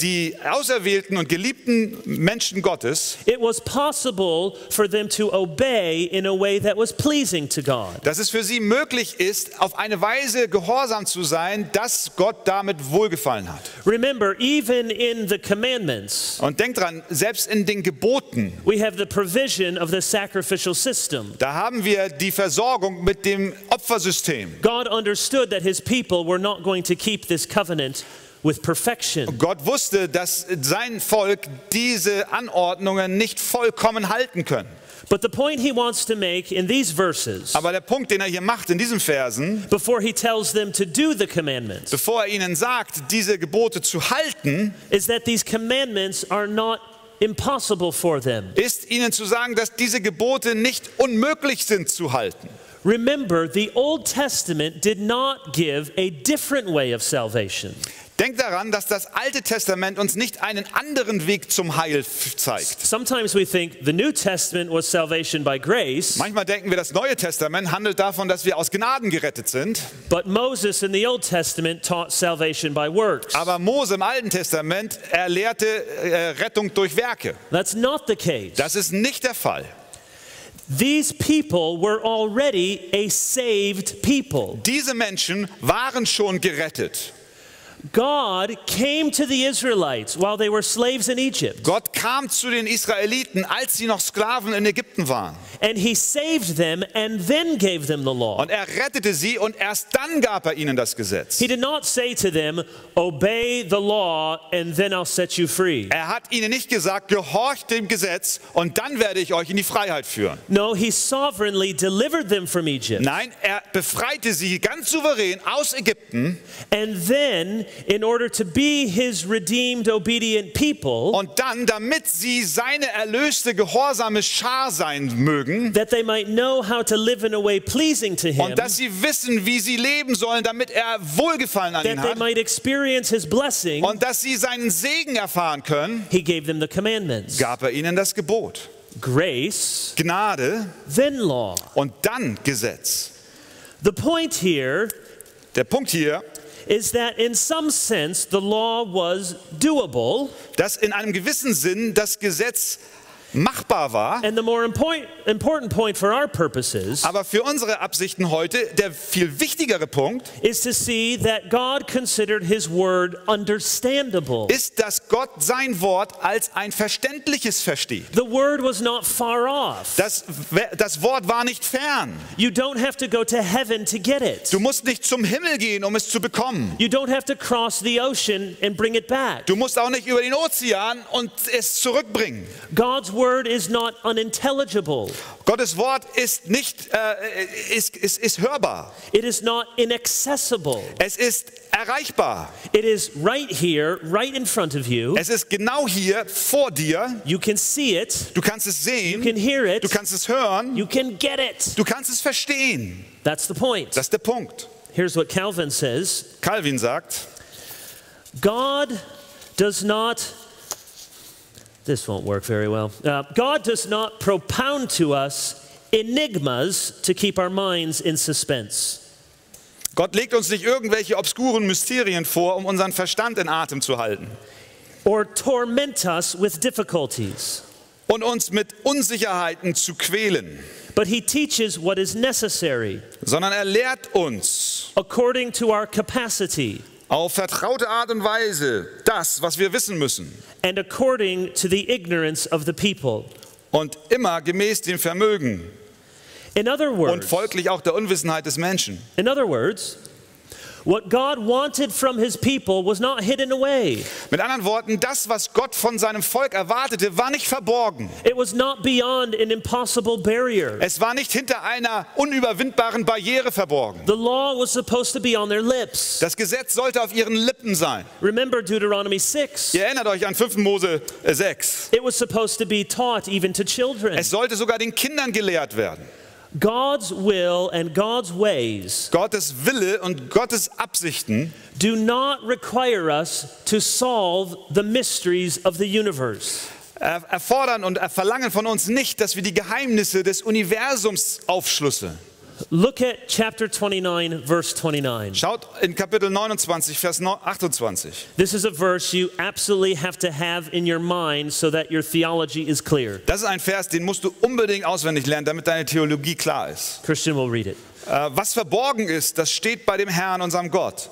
die auserwählten und geliebten Menschen Gottes, it was possible for them to obey in a way that was pleasing to God. Dass es für sie möglich ist, auf eine Weise gehorsam zu sein, dass Gott damit wohlgefallen hat. Remember, even in the commandments. Und denkt dran, selbst in den Geboten. We have the provision of the sacrificial system. Da haben wir die Versorgung mit dem Opfersystem. God understood that his people were not going to keep this covenant with perfection. Gott wusste, dass sein Volk diese Anordnungen nicht vollkommen halten können. But the point he wants to make in these verses. Aber der Punkt, den er hier macht in diesen Versen, before he tells them to do the commandments. Bevor er ihnen sagt, diese Gebote zu halten, is that these commandments are not impossible for them. Ist ihnen zu sagen, dass diese Gebote nicht unmöglich sind zu halten. Remember, the Old Testament did not give a different way of salvation. Denkt daran, dass das Alte Testament uns nicht einen anderen Weg zum Heil zeigt. Sometimes we think the New Testament was salvation by grace. Manchmal denken wir, das Neue Testament handelt davon, dass wir aus Gnaden gerettet sind. But Moses in the Old Testament taught salvation by works. Aber Mose im Alten Testament lehrte Rettung durch Werke. That's not the case. Das ist nicht der Fall. These people were already a saved people. Diese Menschen waren schon gerettet. God came to the Israelites while they were slaves in Egypt. Gott kam zu den Israeliten, als sie noch Sklaven in Ägypten waren. And he saved them and then gave them the law. Und er rettete sie und erst dann gab er ihnen das Gesetz. He did not say to them, obey the law and then I'll set you free. Er hat ihnen nicht gesagt, gehorcht dem Gesetz und dann werde ich euch in die Freiheit führen. No, he sovereignly delivered them from Egypt. Nein, er befreite sie ganz souverän aus Ägypten. And then in order to be his redeemed, obedient people, und dann, damit sie seine erlöste, gehorsame Schar sein mögen, that they might know how to live in a way pleasing to him, und dass sie wissen, wie sie leben sollen, damit er Wohlgefallen an ihnen hat, that they might experience his blessing, und dass sie seinen Segen erfahren können, he gave them the commandments. Gab er ihnen das Gebot. Grace, Gnade, then law. Und dann Gesetz. The point here, der Punkt hier, is that in some sense the law was doable. Dass in einem gewissen Sinn das Gesetz machbar war. And the more important point for our purposes. Aber für unsere Absichten heute der viel wichtigere Punkt is to see that God considered his word understandable. Ist, dass Gott sein Wort als ein verständliches versteht. The word was not far off. Das Wort war nicht fern. You don't have to go to heaven to get it. Du musst nicht zum Himmel gehen, um es zu bekommen. You don't have to cross the ocean and bring it back. Du musst auch nicht über den Ozean und es zurückbringen. God's word is not unintelligible. Gottes Wort ist nicht ist hörbar. It is not inaccessible. Es ist erreichbar. It is right here, right in front of you. Es ist genau hier vor dir. You can see it. Du kannst es sehen. You can hear it. Du kannst es hören. You can get it. Du kannst es verstehen. That's the point. Das ist der Punkt. Here's what Calvin says. Calvin sagt, God does not. This won't work very well. God does not propound to us enigmas to keep our minds in suspense. Gott legt uns nicht irgendwelche obskuren Mysterien vor, um unseren Verstand in Atem zu halten. Or torment us with difficulties. Und uns mit Unsicherheiten zu quälen. But he teaches what is necessary. Sondern er lehrt uns according to our capacity. Auf vertraute Art und Weise das, was wir wissen müssen. And according to the ignorance of the people. Und immer gemäß dem Vermögen. In other words, und folglich auch der Unwissenheit des Menschen. In other words, What God wanted from his people was not hidden away. Mit anderen Worten, das, was Gott von seinem Volk erwartete, war nicht verborgen. It was not beyond an impossible barrier. Es war nicht hinter einer unüberwindbaren Barriere verborgen. The law was supposed to be on their lips. Das Gesetz sollte auf ihren Lippen sein. Remember Deuteronomy 6. Ihr erinnert euch an 5. Mose 6. It was supposed to be taught even to children. Es sollte sogar den Kindern gelehrt werden. God's will and God's ways. Gottes Wille und Gottes Absichten do not require us to solve the mysteries of the universe. Erfordern und verlangen von uns nicht, dass wir die Geheimnisse des Universums aufschlüsseln. Look at chapter 29, verse 29. Schaut in Kapitel 29, Vers 28. This is a verse you absolutely have to have in your mind so that your theology is clear. Das ist ein Vers, den musst du unbedingt auswendig lernen, damit deine Theologie klar ist. Christian will read it. Was verborgen ist, das steht bei dem Herrn, unserem Gott.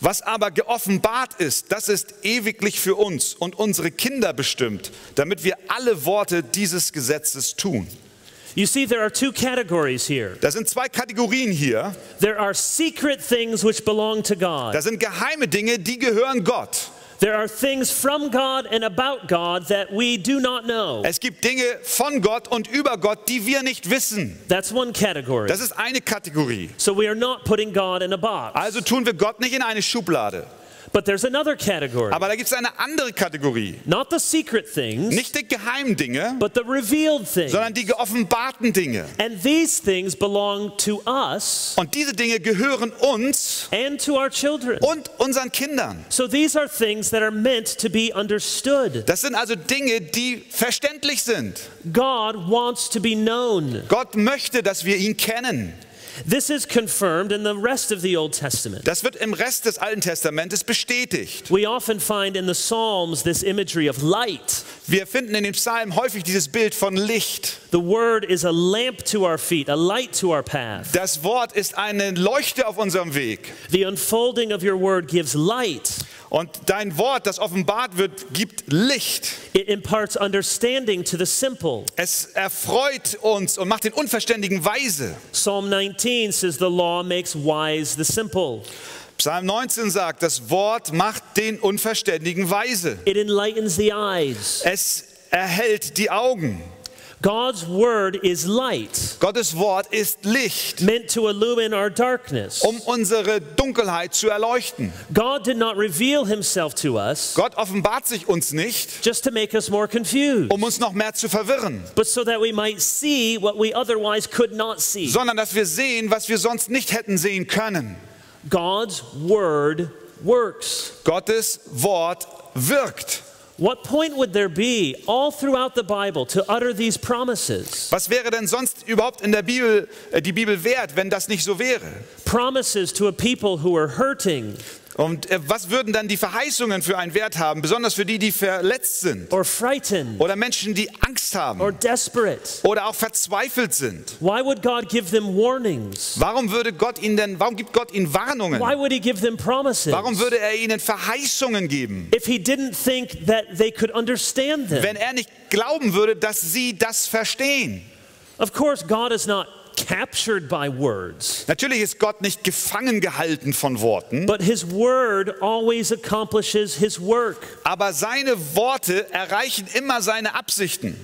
Was aber geoffenbart ist, das ist ewiglich für uns und unsere Kinder bestimmt, damit wir alle Worte dieses Gesetzes tun. You see, there are two categories here. Da sind zwei Kategorien hier. There are secret things which belong to God. Da sind geheime Dinge, die gehören Gott. There are things from God and about God that we do not know. Es gibt Dinge von Gott und über Gott, die wir nicht wissen. That's one category. Das ist eine Kategorie. So we are not putting God in a box. Also tun wir Gott nicht in eine Schublade. But there's another category. Aber da gibt's eine andere Kategorie. Not the secret things, nicht die geheimen Dinge, but the revealed things. Sondern die geoffenbarten Dinge. And these things belong to us. Und diese Dinge gehören uns and to our children. Und unseren Kindern. So these are things that are meant to be understood. Das sind also Dinge, die verständlich sind. God wants to be known. Gott möchte, dass wir ihn kennen. This is confirmed in the rest of the Old Testament. Das wird im Rest des Alten Testamentes bestätigt. We often find in the Psalms this imagery of light. Wir finden in den Psalmen häufig dieses Bild von Licht. The word is a lamp to our feet, a light to our path. Das Wort ist eine Leuchte auf unserem Weg. The unfolding of your word gives light. Und dein Wort, das offenbart wird, gibt Licht. It imparts understanding to the simple. Es erfreut uns und macht den Unverständigen weise. Psalm 19 says the law makes wise the simple. Psalm 19 sagt, das Wort macht den Unverständigen weise. It enlightens the eyes. Es erhellt die Augen. God's word is light. Gottes Wort ist Licht. Meant to illumine our darkness. Unsere Dunkelheit zu erleuchten. God did not reveal himself to us. Gott offenbart sich uns nicht. Just to make us more confused. Uns noch mehr zu verwirren. But so that we might see what we otherwise could not see. Sondern dass wir sehen, was wir sonst nicht hätten sehen können. God's word works. Gottes Wort wirkt. What point would there be all throughout the Bible to utter these promises? Was wäre denn sonst überhaupt in der Bibel die Bibel wert, wenn das nicht so wäre? Promises to a people who are hurting. Und was würden dann die Verheißungen für einen Wert haben, besonders für die, die verletzt sind? Or frightened. Oder Menschen, die Angst haben. Or desperate. Oder auch verzweifelt sind. Why would God give them warnings? Warum gibt Gott ihnen Warnungen? Why would he give them promises? Warum würde er ihnen Verheißungen geben? If he didn't think that they could understand them. Wenn er nicht glauben würde, dass sie das verstehen. Of course, God is not captured by words. Natürlich ist Gott nicht gefangen gehalten von Worten. But his word always accomplishes his work. Aber seine Worte erreichen immer seine Absichten.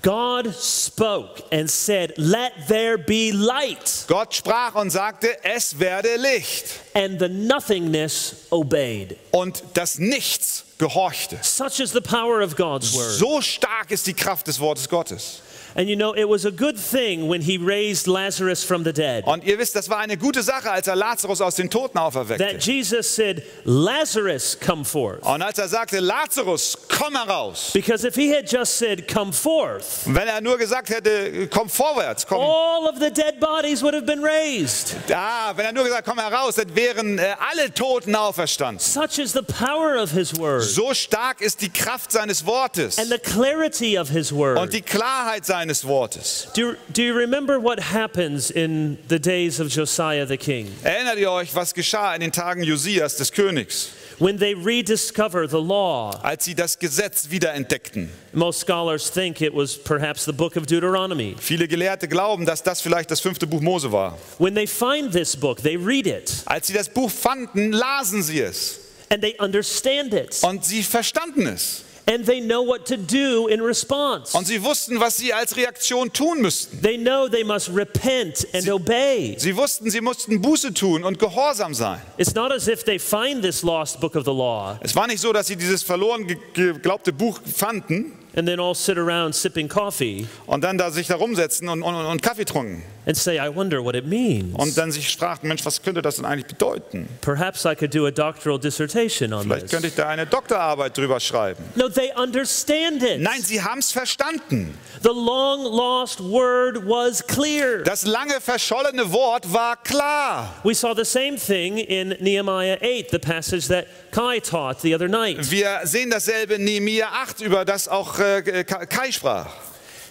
God spoke and said, "Let there be light." Gott sprach und sagte, es werde Licht. And the nothingness obeyed. Und das Nichts gehorchte. Such is the power of God's word. So stark ist die Kraft des Wortes Gottes. And you know, it was a good thing when he raised Lazarus from the dead. Und ihr wisst, das war eine gute Sache, als Lazarus aus den Toten auferweckte. That Jesus said, Lazarus, come forth. Und als sagte, Lazarus, komm heraus. Because if he had just said, come forth. Wenn nur gesagt hätte, komm vorwärts, komm. All of the dead bodies would have been raised. Ah, wenn nur gesagt, komm heraus, dann wären alle Toten auferstanden. Such is the power of his word. So stark ist die Kraft seines Wortes. And the clarity of his word. Und die Klarheit seines seines Wortes. Do you remember what happens in the days of Josiah the king? Erinnert ihr euch, was geschah in den Tagen Josias des Königs? When they rediscover the law, als sie das Gesetz wiederentdeckten. Most scholars think it was perhaps the book of Deuteronomy. Viele Gelehrte glauben, dass das vielleicht das 5. Buch Mose war. When they find this book, they read it. Als sie das Buch fanden, lasen sie es. And they understand it. Und sie verstanden es. And they know what to do in response. Und sie wussten, was sie als Reaktion tun müssten. They know they must repent and obey. Sie wussten, sie mussten Buße tun und gehorsam sein. It's not as if they find this lost book of the law. Es war nicht so, dass sie dieses verloren geglaubte Buch fanden. And then all sit around sipping coffee. Und dann da sich da rumsetzen und Kaffee trunken. And say, I wonder what it means. Und dann sich fragten, Mensch, was könnte das denn eigentlich bedeuten? Perhaps I could do a doctoral dissertation on this. Vielleicht könnte ich da eine Doktorarbeit drüber schreiben. No, they understand it. Nein, sie haben es verstanden. The long lost word was clear. Das lange verschollene Wort war klar. We saw the same thing in Nehemiah 8, the passage that Kai taught the other night. Wir sehen dasselbe in Nehemiah 8, über das auch Kai sprach.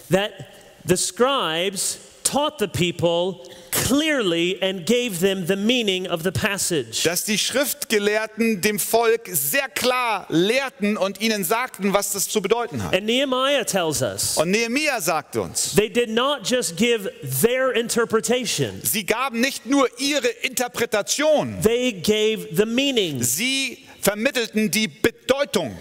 That the scribes taught the people clearly and gave them the meaning of the passage. Dass die Schriftgelehrten dem Volk sehr klar lehrten und ihnen sagten, was das zu bedeuten hat. And Nehemiah tells us. Und Nehemiah sagt uns. They did not just give their interpretation. Sie gaben nicht nur ihre Interpretation. They gave the meaning. Sie vermittelten die Bedeutung.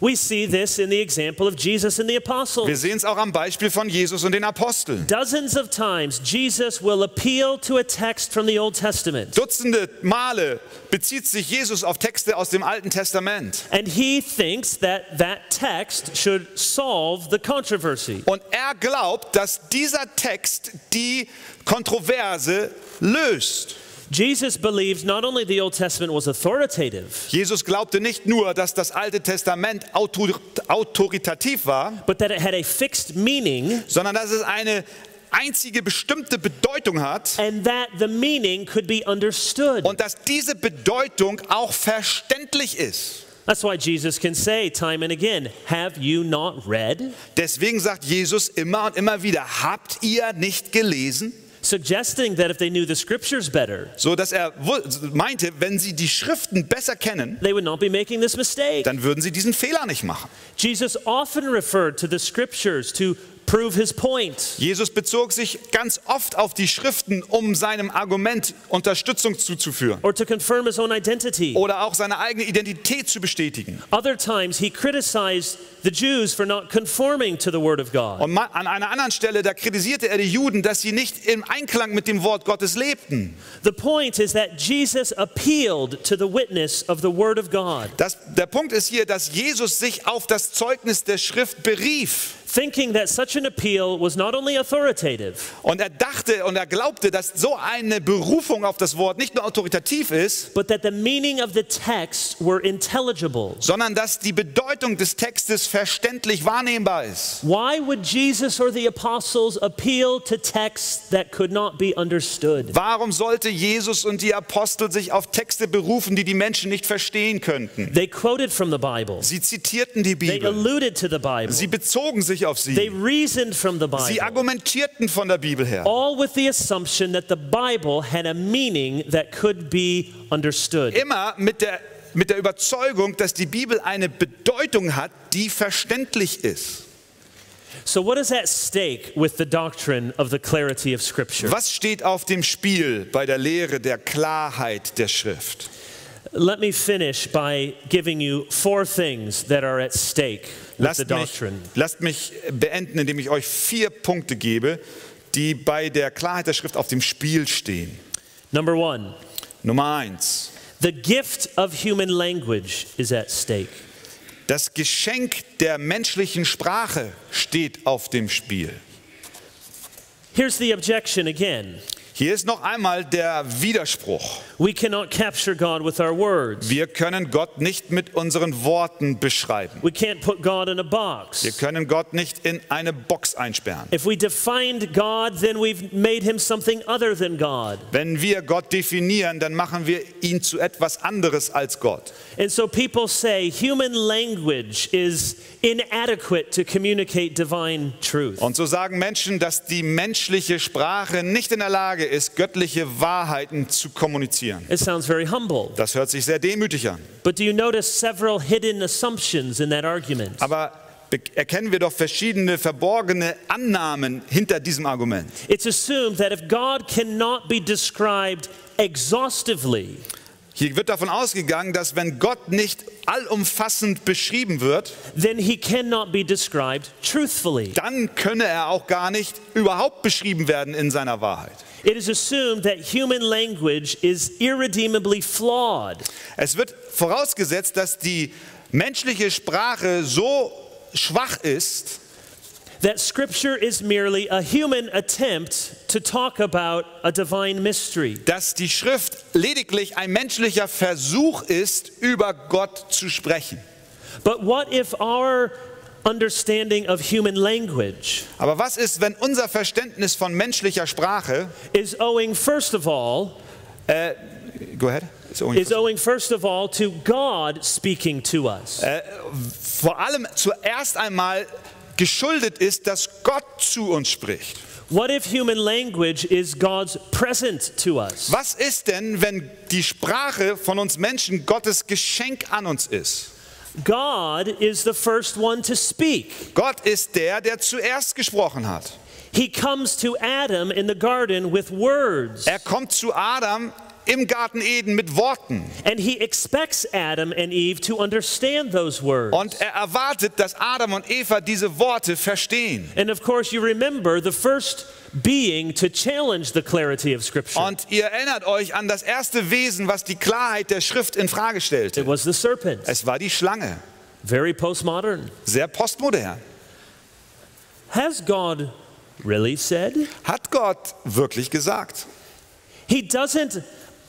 We see this in the example of Jesus and the Apostle. Wir sehen es auch am Beispiel von Jesus und den Aposteln. Dozens of times Jesus will appeal to a text from the Old Testament. Dutzende Male bezieht sich Jesus auf Texte aus dem Alten Testament. And he thinks that text should solve the controversy. Und er glaubt, dass dieser Text die Kontroverse löst. Jesus believed not only the Old Testament was authoritative. Jesus glaubte nicht nur, dass das Alte Testament autoritativ war, but that it had a fixed meaning, sondern dass es eine einzige bestimmte Bedeutung hat, and that the meaning could be understood. Und dass diese Bedeutung auch verständlich ist. That's why Jesus can say time and again, have you not read? Deswegen sagt Jesus immer und immer wieder, habt ihr nicht gelesen? Suggesting that if they knew the scriptures better, so dass er meinte, wenn sie die Schriften besser kennen, they would not be making this mistake. Dann würden sie diesen Fehler nicht machen. Jesus often referred to the scriptures to prove his point. Jesus bezog sich ganz oft auf die Schriften, um seinem Argument Unterstützung zuzuführen. Or to confirm his own identity. Oder auch seine eigene Identität zu bestätigen. Other times he criticized the Jews for not conforming to the word of God. Und an einer anderen Stelle, da kritisierte er die Juden, dass sie nicht im Einklang mit dem Wort Gottes lebten. The point is that Jesus appealed to the witness of the word of God. Der Punkt ist hier, dass Jesus sich auf das Zeugnis der Schrift berief. Thinking that such an appeal was not only authoritative. Und er dachte und er glaubte, dass so eine Berufung auf das Wort nicht nur autoritativ ist, but that the meaning of the text were intelligible. Sondern dass die Bedeutung des Textes verständlich wahrnehmbar ist. Why would Jesus or the apostles appeal to texts that could not be understood? Warum sollte Jesus und die Apostel sich auf Texte berufen, die die Menschen nicht verstehen könnten? They quoted from the Bible. Sie zitierten die Bibel. They alluded to the Bible. Sie bezogen sich auf sie. They reasoned from the Bible. Sie argumentierten von der Bibel her. All with the assumption that the Bible had a meaning that could be understood. Immer mit der Überzeugung, dass die Bibel eine Bedeutung hat, die verständlich ist. So what is at stake with the doctrine of the clarity of Scripture? Was steht auf dem Spiel bei der Lehre der Klarheit der Schrift? Let me finish by giving you 4 things that are at stake with the doctrine. Lasst mich beenden, indem ich euch 4 Punkte gebe, die bei der Klarheit der Schrift auf dem Spiel stehen. Nummer 1. The gift of human language is at stake. Das Geschenk der menschlichen Sprache steht auf dem Spiel. Here's the objection again. Hier ist noch einmal der Widerspruch. We cannot capture God with our words. Wir können Gott nicht mit unseren Worten beschreiben. We can't put God in a box. Wir können Gott nicht in eine Box einsperren. If we defined God, then we've made him something other than God. Wenn wir Gott definieren, dann machen wir ihn zu etwas anderes als Gott. And so people say human language is inadequate to communicate divine truth. Und so sagen Menschen, dass die menschliche Sprache nicht in der Lage ist, göttliche Wahrheiten zu kommunizieren. It sounds very humble. Das hört sich sehr demütig an. But do you notice several hidden assumptions in that argument? Aber erkennen wir doch verschiedene verborgene Annahmen hinter diesem Argument. It's assumed that if God cannot be described exhaustively. Hier wird davon ausgegangen, dass wenn Gott nicht allumfassend beschrieben wird, then he cannot be described truthfully. Dann könne er auch gar nicht überhaupt beschrieben werden in seiner Wahrheit. It is assumed that human language is irredeemably flawed. Es wird vorausgesetzt, dass die menschliche Sprache so schwach ist, that Scripture is merely a human attempt to talk about a divine mystery. Dass die Schrift lediglich ein menschlicher Versuch ist, über Gott zu sprechen. But what if our understanding of human language? Aber was ist, wenn unser Verständnis von menschlicher Sprache is owing first of all? Go ahead. Is owing first of all to God speaking to us. Vor allem zuerst einmal geschuldet ist, dass Gott zu uns spricht. What if human language is God's present to us? Was ist denn, wenn die Sprache von uns Menschen Gottes Geschenk an uns ist? God is the first one to speak. Gott ist der, der zuerst gesprochen hat. He comes to Adam in the garden with words. Er kommt zu Adam im Garten Eden mit Worten. And he expects Adam and Eve to understand those words. Und er erwartet, dass Adam und Eva diese Worte verstehen. And of course you remember the first being to challenge the clarity of Scripture. Und ihr erinnert euch an das erste Wesen, was die Klarheit der Schrift in Frage stellte. It was the serpent. Es war die Schlange. Very postmodern. Sehr postmodern. Has God really said? Hat Gott wirklich gesagt? He doesn't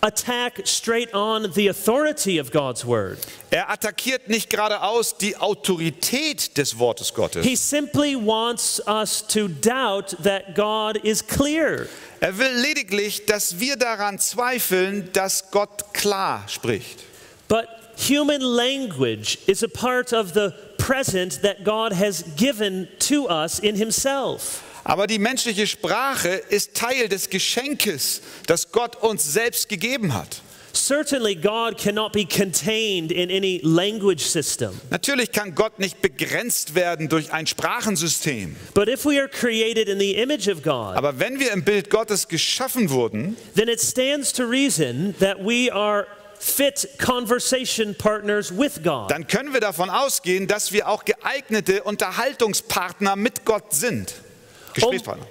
attack straight on the authority of God's word. Er attackiert nicht geradeaus die Autorität des Wortes Gottes. He simply wants us to doubt that God is clear. Er will lediglich, dass wir daran zweifeln, dass Gott klar spricht. But human language is a part of the present that God has given to us in himself. Aber die menschliche Sprache ist Teil des Geschenkes, das Gott uns selbst gegeben hat. Certainly God cannot be contained in any language system. Natürlich kann Gott nicht begrenzt werden durch ein Sprachensystem. But if we are created in the image of God, aber wenn wir im Bild Gottes geschaffen wurden, then it stands to reason that we are fit conversation partners with God. Dann können wir davon ausgehen, dass wir auch geeignete Unterhaltungspartner mit Gott sind.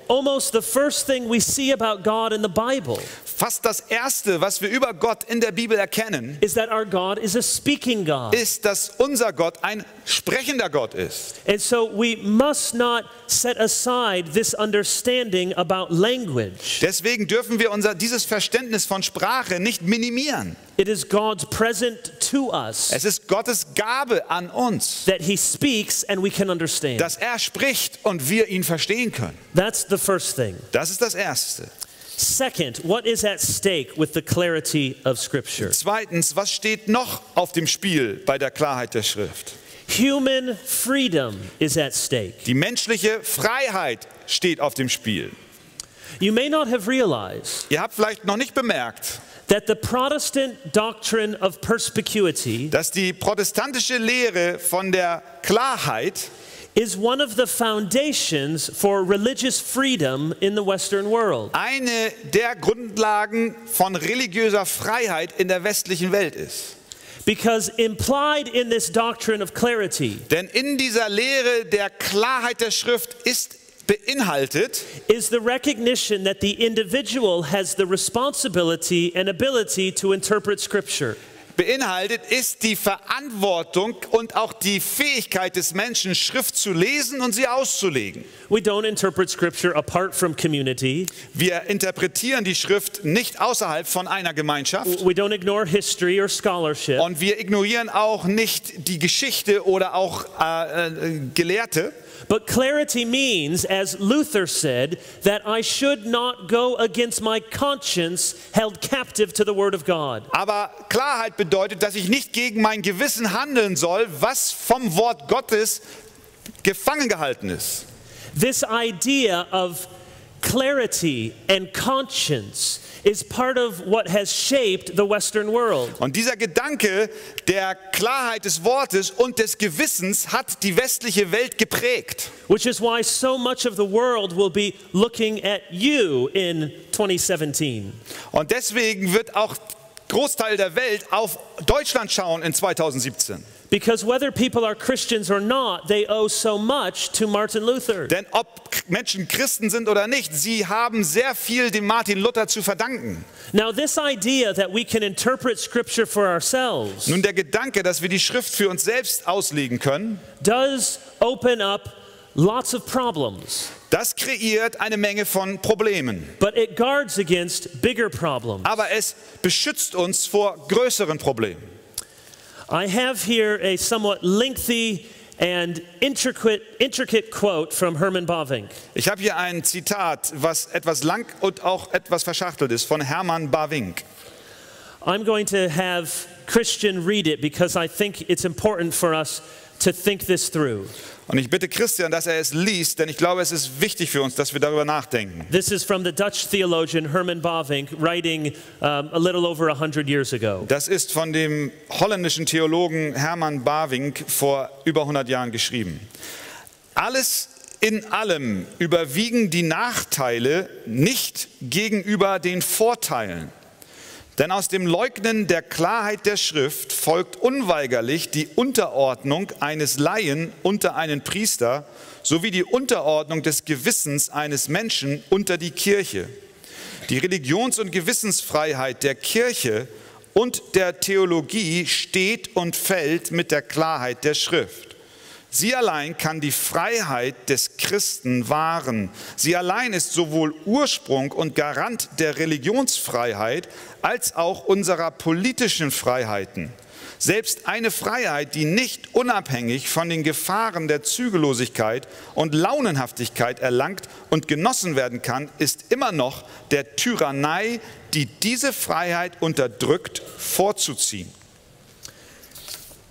Almost the first thing we see about God in the Bible. Fast das erste, was wir über Gott in der Bibel erkennen, is that our God is a speaking God. Ist, dass unser Gott ein sprechender Gott ist. And so we must not set aside this understanding about language. Deswegen dürfen wir dieses Verständnis von Sprache nicht minimieren. It is God's present to us. Es ist Gottes Gabe an uns. That he speaks and we can understand. Dass er spricht und wir ihn verstehen können. That's the first thing. Das ist das Erste. Second, what is at stake with the clarity of Scripture? Zweitens, was steht noch auf dem Spiel bei der Klarheit der Schrift? Human freedom is at stake. Die menschliche Freiheit steht auf dem Spiel. You may not have realized. Ihr habt vielleicht noch nicht bemerkt, that the Protestant doctrine of perspicuity, dass die protestantische Lehre von der Klarheit, is one of the foundations for religious freedom in the Western world. Eine der Grundlagen von religiöser Freiheit in der westlichen Welt ist. Because implied in this doctrine of clarity, denn in dieser Lehre der Klarheit der Schrift ist beinhaltet, is the recognition that the individual has the responsibility and ability to interpret Scripture. beinhaltet, ist die Verantwortung und auch die Fähigkeit des Menschen, Schrift zu lesen und sie auszulegen. We don't interpret scripture apart from community. Wir interpretieren die Schrift nicht außerhalb von einer Gemeinschaft. We don't ignore history or scholarship. Und wir ignorieren auch nicht die Geschichte oder auch Gelehrte. But clarity means, as Luther said, that I should not go against my conscience held captive to the word of God. Aber Klarheit bedeutet, dass ich nicht gegen mein Gewissen handeln soll, was vom Wort Gottes gefangen gehalten ist. This idea of clarity and conscience is part of what has shaped the Western world. Und dieser Gedanke der Klarheit des Wortes und des Gewissens hat die westliche Welt geprägt. Which is why so much of the world will be looking at you in 2017. Und deswegen wird auch Großteil der Welt auf Deutschland schauen in 2017. Because whether people are Christians or not, they owe so much to Martin Luther. Denn ob Menschen Christen sind oder nicht, sie haben sehr viel dem Martin Luther zu verdanken. Now this idea that we can interpret scripture for ourselves. Nun der Gedanke, dass wir die Schrift für uns selbst auslegen können, does open up lots of problems. Das kreiert eine Menge von Problemen. But it guards against bigger problems. Aber es beschützt uns vor größeren Problemen. I have here a somewhat lengthy and intricate quote from Hermann Bavinck. Ich habe hier ein Zitat, was etwas lang und auch etwas verschachtelt ist, von Hermann Bavinck. I'm going to have Christian read it because I think it's important for us to think this through. Und ich bitte Christian, dass er es liest, denn ich glaube, es ist wichtig für uns, dass wir darüber nachdenken. This is from the Dutch theologian Hermann Bavinck, writing a little over 100 years ago. Das ist von dem holländischen Theologen Hermann Bavinck vor über 100 Jahren geschrieben. Alles in allem überwiegen die Nachteile nicht gegenüber den Vorteilen. Denn aus dem Leugnen der Klarheit der Schrift folgt unweigerlich die Unterordnung eines Laien unter einen Priester sowie die Unterordnung des Gewissens eines Menschen unter die Kirche. Die Religions- und Gewissensfreiheit der Kirche und der Theologie steht und fällt mit der Klarheit der Schrift. Sie allein kann die Freiheit des Christen wahren. Sie allein ist sowohl Ursprung und Garant der Religionsfreiheit als auch unserer politischen Freiheiten. Selbst eine Freiheit, die nicht unabhängig von den Gefahren der Zügellosigkeit und Launenhaftigkeit erlangt und genossen werden kann, ist immer noch der Tyrannei, die diese Freiheit unterdrückt, vorzuziehen.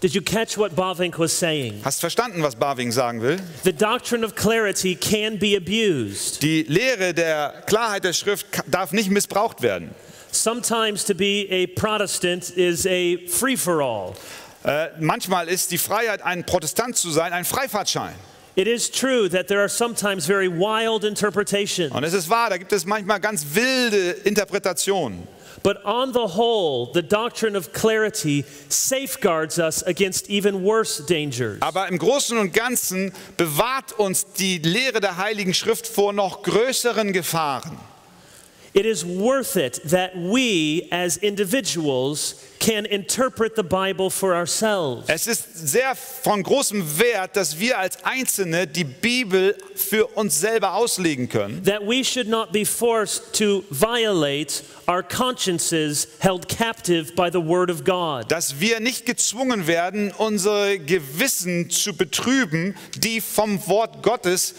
Did you catch what Bavinck was saying? Hast verstanden, was Bavinck sagen will? The doctrine of clarity can be abused. Die Lehre der Klarheit der Schrift darf nicht missbraucht werden. Sometimes to be a Protestant is a free-for-all. Manchmal ist die Freiheit, ein Protestant zu sein, ein Freifahrtschein. It is true that there are sometimes very wild interpretations. Und es ist wahr, da gibt es manchmal ganz wilde Interpretationen. But on the whole, the doctrine of clarity safeguards us against even worse dangers. Aber im Großen und Ganzen bewahrt uns die Lehre der Heiligen Schrift vor noch größeren Gefahren. It is worth it that we as individuals can interpret the Bible for ourselves. Es ist sehr von großem Wert, dass wir als Einzelne die Bibel für uns selber auslegen können. That we should not be forced to violate our consciences held captive by the word of God. Dass wir nicht gezwungen werden, unsere Gewissen zu betrüben, die vom Wort Gottes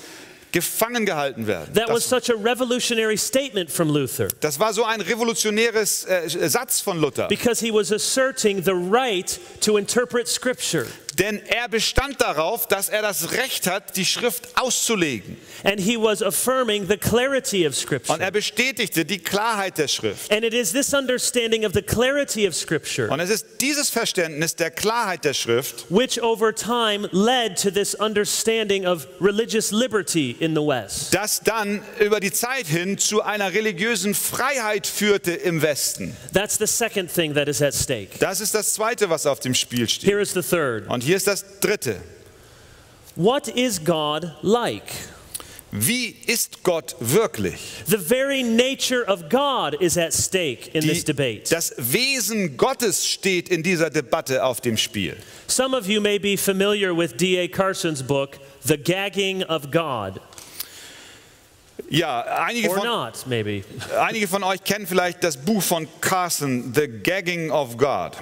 gefangen gehalten werden. That was such a revolutionary statement from Luther. Das war so ein revolutionäres Satz von Luther. Because he was asserting the right to interpret scripture. Denn er bestand darauf, dass er das Recht hat, die Schrift auszulegen. And he was affirming the clarity of scripture. Und er bestätigte die Klarheit der Schrift. And it is this understanding of the clarity of scripture. Und es ist dieses Verständnis der Klarheit der Schrift, which over time led to this understanding of religious liberty in the West. Das dann über die Zeit hin zu einer religiösen Freiheit führte im Westen. That's the second thing that is at stake. Das ist das Zweite, was auf dem Spiel steht. Here is the third. Und hier ist das Dritte. What is God like? Wie ist Gott wirklich? The very nature of God is at stake in this debate. Das Wesen Gottes steht in dieser Debatte auf dem Spiel. Some of you may be familiar with D. A. Carson's book, The Gagging of God. Ja, einige von euch kennen vielleicht das Buch von Carson, The Gagging of God.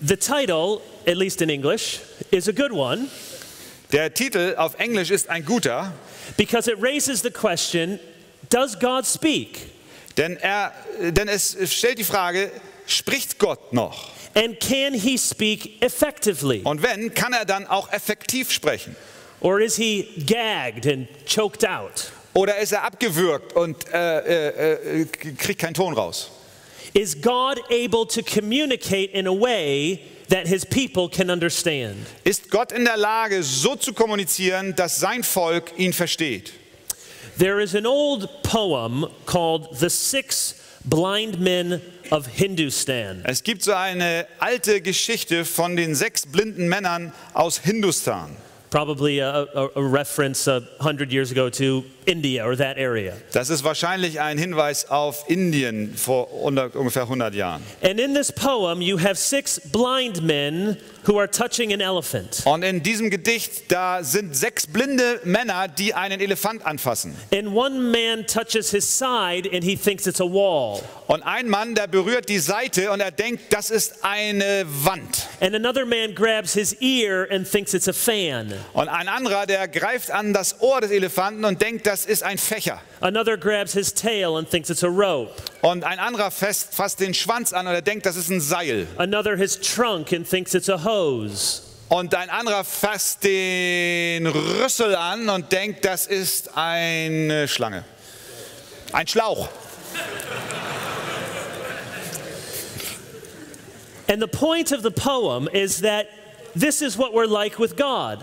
The title, at least in English, is a good one. Der Titel auf Englisch ist ein guter, because it raises the question, does God speak? Denn es stellt die Frage, spricht Gott noch? And can he speak effectively? Und wenn, kann dann auch effektiv sprechen? Or is he gagged and choked out? Oder ist abgewürgt und kriegt keinen Ton raus? Is God able to communicate in a way that his people can understand? Ist Gott in der Lage, so zu kommunizieren, dass sein Volk ihn versteht? There is an old poem called The Six Blind Men of Hindustan. Es gibt so eine alte Geschichte von den 6 blinden Männern aus Hindustan. Probably a reference 100 years ago to India or that area. Das ist wahrscheinlich ein Hinweis auf Indien vor ungefähr 100 Jahren. And in this poem you have 6 blind men who are touching an elephant. Und in diesem Gedicht da sind 6 blinde Männer, die einen Elefant anfassen. And one man touches his side and he thinks it's a wall. Und ein Mann, der berührt die Seite und denkt, das ist eine Wand. And another man grabs his ear and thinks it's a fan. Und ein anderer, der greift an das Ohr des Elefanten und denkt, das ist ein Fächer. Another grabs his tail and thinks it's a rope. Und ein anderer fasst den Schwanz an und denkt, das ist ein Seil. Another his trunk and thinks it's a hose. Und ein anderer fasst den Rüssel an und denkt, das ist eine Schlange. Ein Schlauch. And the point of the poem is that this is what we're like with God.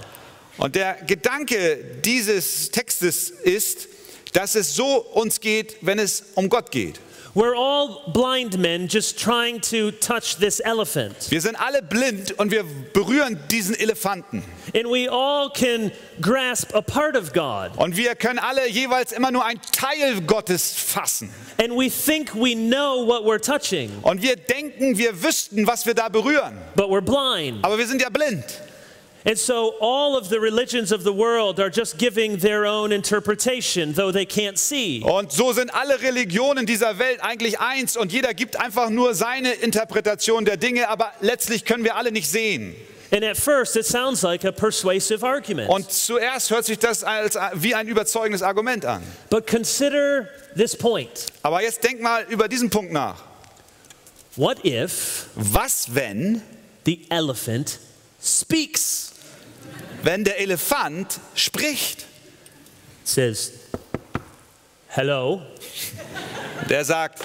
Und der Gedanke dieses Textes ist, dass es so uns geht, wenn es Gott geht. We're all blind men just trying to touch this elephant. Wir sind alle blind und wir berühren diesen Elefanten. And we all can grasp a part of God. Und wir können alle jeweils immer nur einen Teil Gottes fassen. And we think we know what we're touching. Und wir denken, wir wüssten, was wir da berühren. But we're blind. Aber wir sind ja blind. And so all of the religions of the world are just giving their own interpretation, though they can't see. Und so sind alle Religionen dieser Welt eigentlich eins und jeder gibt einfach nur seine Interpretation der Dinge, aber letztlich können wir alle nicht sehen. And at first it sounds like a persuasive argument. Und zuerst hört sich das wie ein überzeugendes Argument an. But consider this point. Aber jetzt denk mal über diesen Punkt nach. What if? Was wenn? The elephant speaks. Wenn der Elefant spricht, says, hello. Der sagt,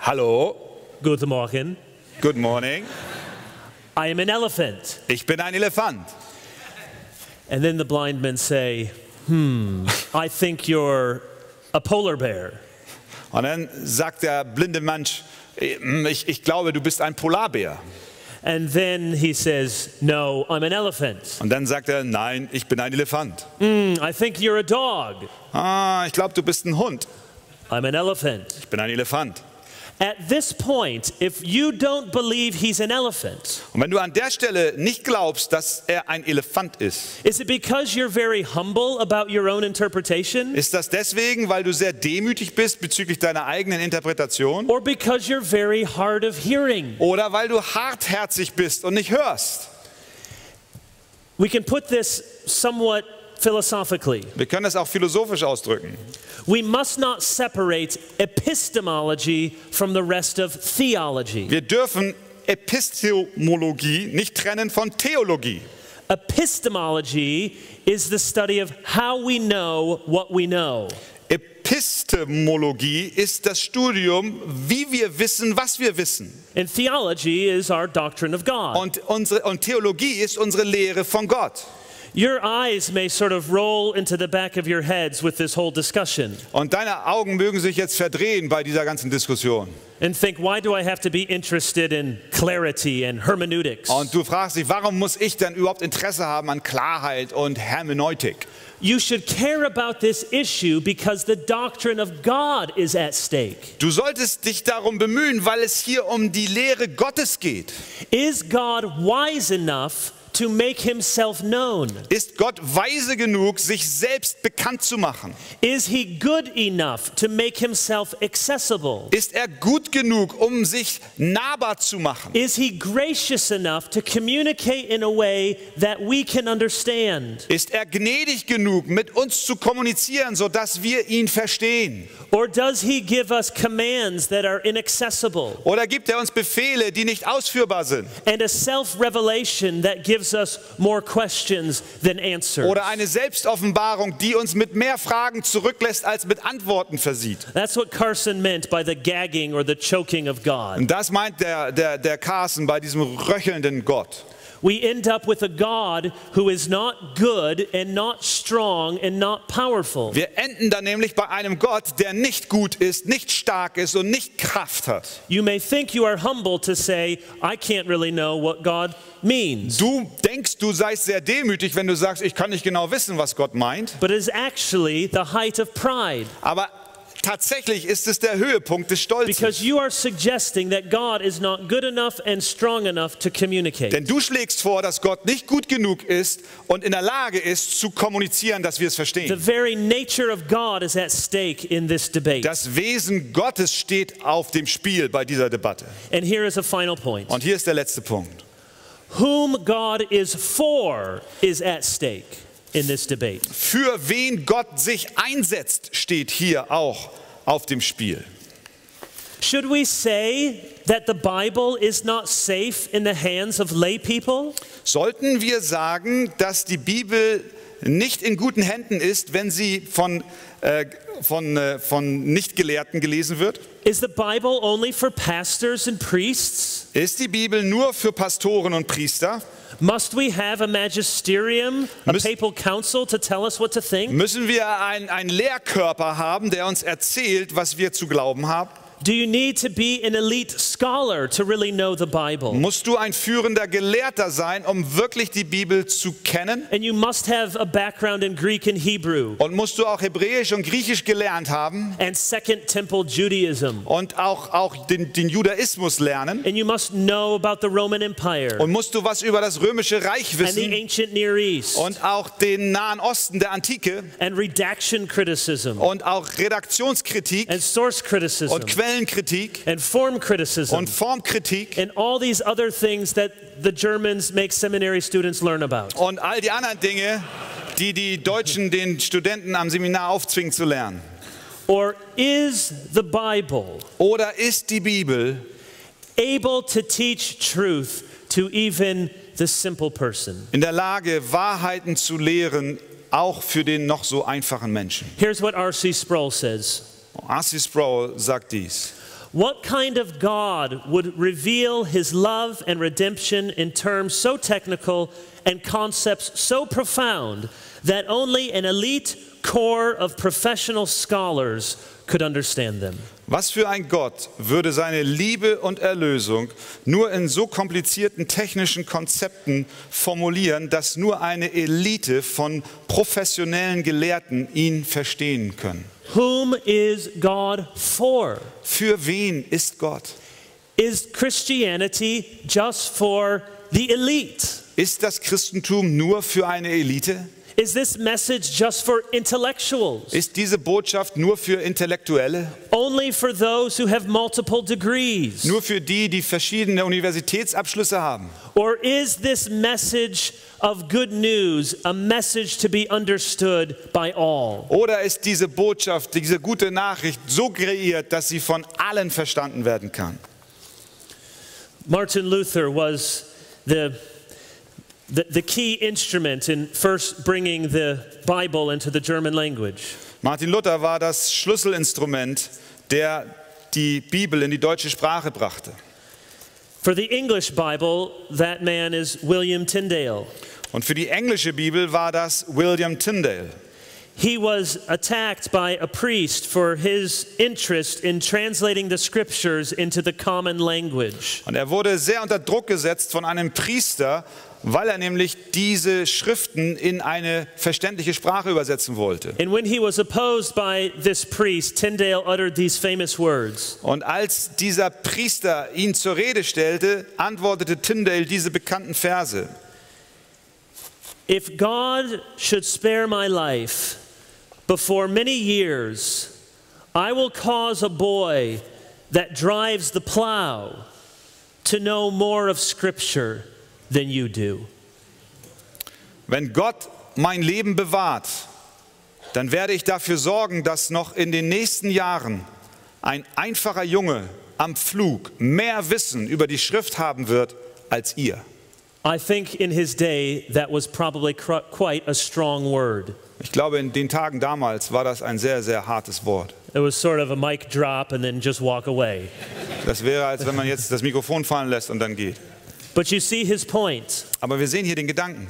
hallo. Guten Morgen. Good morning. I am an elephant. Ich bin ein Elefant. And then the blind men say, I think you're a polar bear. Und dann sagt der blinde Mensch, ich glaube, du bist ein Polarbär. And then he says, no, I'm an elephant. Und dann sagt nein, ich bin ein Elefant. I think you're a dog. Ich glaube, du bist ein Hund. I'm an elephant. Ich bin ein Elefant. At this point, if you don't believe he's an elephant, und wenn du an der Stelle nicht glaubst, dass ein Elefant ist, is it because you're very humble about your own interpretation? Ist das deswegen, weil du sehr demütig bist bezüglich deiner eigenen Interpretation? Or because you're very hard of hearing? Oder weil du hartherzig bist und nicht hörst? We can put this somewhat philosophically. Wir können das auch philosophisch ausdrücken. We must not separate epistemology from the rest of theology. Wir dürfen Epistemologie nicht trennen von Theologie. Epistemology is the study of how we know what we know. Epistemologie ist das Studium, wie wir wissen, was wir wissen. And theology is our doctrine of God. Und Theologie ist unsere Lehre von Gott. Your eyes may sort of roll into the back of your heads with this whole discussion. Und deine Augen mögen sich jetzt verdrehen bei dieser ganzen Diskussion. And think, why do I have to be interested in clarity and hermeneutics? Und du fragst dich, warum muss ich denn überhaupt Interesse haben an Klarheit und Hermeneutik? You should care about this issue because the doctrine of God is at stake. Du solltest dich darum bemühen, weil es hier die Lehre Gottes geht. Is God wise enough to make himself known? Ist Gott weise genug, sich selbst bekannt zu machen? Is he good enough to make himself accessible? Ist gut genug, sich nahbar zu machen? Is he gracious enough to communicate in a way that we can understand? Ist gnädig genug, mit uns zu kommunizieren, so dass wir ihn verstehen? Or does he give us commands that are inaccessible? Oder gibt uns Befehle, die nicht ausführbar sind? And a self-revelation that gives us more questions than answers. Oder eine Selbstoffenbarung, die uns mit mehr Fragen zurücklässt als mit Antworten versieht. That's what Carson meant by the gagging or the choking of God. Und das meint der Carson bei diesem röchelnden Gott. We end up with a God who is not good and not strong and not powerful. Wir enden dann nämlich bei einem Gott, der nicht gut ist, nicht stark ist und nicht Kraft hat. You may think you are humble to say, I can't really know what God means. Du denkst, du seist sehr demütig, wenn du sagst, ich kann nicht genau wissen, was Gott meint. But it is actually the height of pride. Aber tatsächlich ist es der Höhepunkt des Stolzes. Because you are suggesting that God is not good enough and strong enough to communicate. Denn du schlägst vor, dass Gott nicht gut genug ist und in der Lage ist zu kommunizieren, dass wir es verstehen. The very nature of God is at stake in this debate. Das Wesen Gottes steht auf dem Spiel bei dieser Debatte. And here is a final point. Und hier ist der letzte Punkt. Whom God is for is at stake in this debate. Für wen Gott sich einsetzt, steht hier auch auf dem Spiel. Should we say that the Bible is not safe in the hands of lay people? Sollten wir sagen, dass die Bibel nicht in guten Händen ist, wenn sie von Nichtgelehrten gelesen wird? Is the Bible only for pastors and priests? Ist die Bibel nur für Pastoren und Priester? Must we have a magisterium, a papal council to tell us what to think? Müssen wir einen Lehrkörper haben, der uns erzählt, was wir zu glauben haben? Do you need to be an elite scholar to really know the Bible? Musst du ein führender Gelehrter sein, wirklich die Bibel zu kennen? And you must have a background in Greek and Hebrew. Und musst du auch Hebräisch und Griechisch gelernt haben? And Second Temple Judaism. Und auch den Judaismus lernen? And you must know about the Roman Empire. Und musst du was über das Römische Reich wissen? And the ancient Near East. Und auch den Nahen Osten der Antike? And redaction criticism. Und auch Redaktionskritik? And source criticism. Und Kritik and form criticism und Formkritik and all these other things that the Germans make seminary students learn about. Und all die anderen Dinge, die Deutschen den Studenten am Seminar aufzwingen zu lernen. Or is the Bible? Oder ist die Bibel able to teach truth to even the simple person? In der Lage, Wahrheiten zu lehren, auch für den noch so einfachen Menschen. Here's what R.C. Sproul says. R.C. Sproul sagt dies. What kind of God would reveal his love and redemption in terms so technical and concepts so profound that only an elite core of professional scholars could understand them? Was für ein Gott würde seine Liebe und Erlösung nur in so komplizierten technischen Konzepten formulieren, dass nur eine Elite von professionellen Gelehrten ihn verstehen können? Whom is God for? Für wen ist Gott? Is Christianity just for the elite? Ist das Christentum nur für eine Elite? Is this message just for intellectuals? Ist diese Botschaft nur für Intellektuelle? Only for those who have multiple degrees? Nur für die, die verschiedene Universitätsabschlüsse haben? Or is this message of good news a message to be understood by all? Oder ist diese Botschaft, diese gute Nachricht so kreiert, dass sie von allen verstanden werden kann? Martin Luther was the key instrument in first bringing the Bible into the German language. Martin Luther war das Schlüsselinstrument, der die Bibel in die deutsche Sprache brachte. For the English Bible, that man is William Tyndale. Und für die englische Bibel war das William Tyndale. He was attacked by a priest for his interest in translating the scriptures into the common language. Und wurde sehr unter Druck gesetzt von einem Priester, weil er nämlich diese Schriften in eine verständliche Sprache übersetzen wollte. Und als dieser Priester ihn zur Rede stellte, antwortete Tyndale diese bekannten Verse. If God should spare my life before many years, I will cause a boy that drives the plow to know more of Scripture than you do. Wenn Gott mein Leben bewahrt, dann werde ich dafür sorgen, dass noch in den nächsten Jahren ein einfacher Junge am Pflug mehr Wissen über die Schrift haben wird als ihr. I think in his day that was probably quite a strong word. Ich glaube, in den Tagen damals war das ein sehr, sehr hartes Wort. It was sort of a mic drop and then just walk away. Das wäre, als wenn man jetzt das Mikrofon fallen lässt und dann geht. But you see his point. Aber wir sehen hier den Gedanken.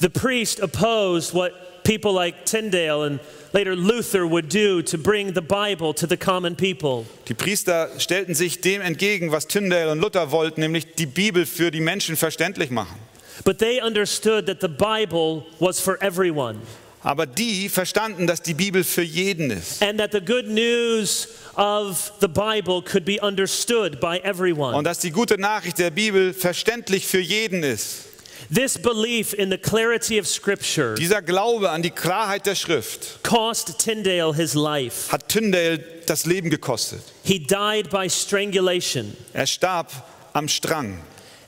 The priest opposed what people like Tyndale and later Luther would do to bring the Bible to the common people. Die Priester stellten sich dem entgegen, was Tyndale und Luther wollten, nämlich die Bibel für die Menschen verständlich machen. But they understood that the Bible was for everyone. Aber die verstanden, dass die Bibel für jeden ist. And that the good news of the Bible could be understood by everyone. Und dass die gute Nachricht der Bibel verständlich für jeden ist. This belief in the clarity of Scripture. Dieser Glaube an die Klarheit der Schrift. Cost Tyndale his life. Hat Tyndale das Leben gekostet. He died by strangulation. Er starb am Strang.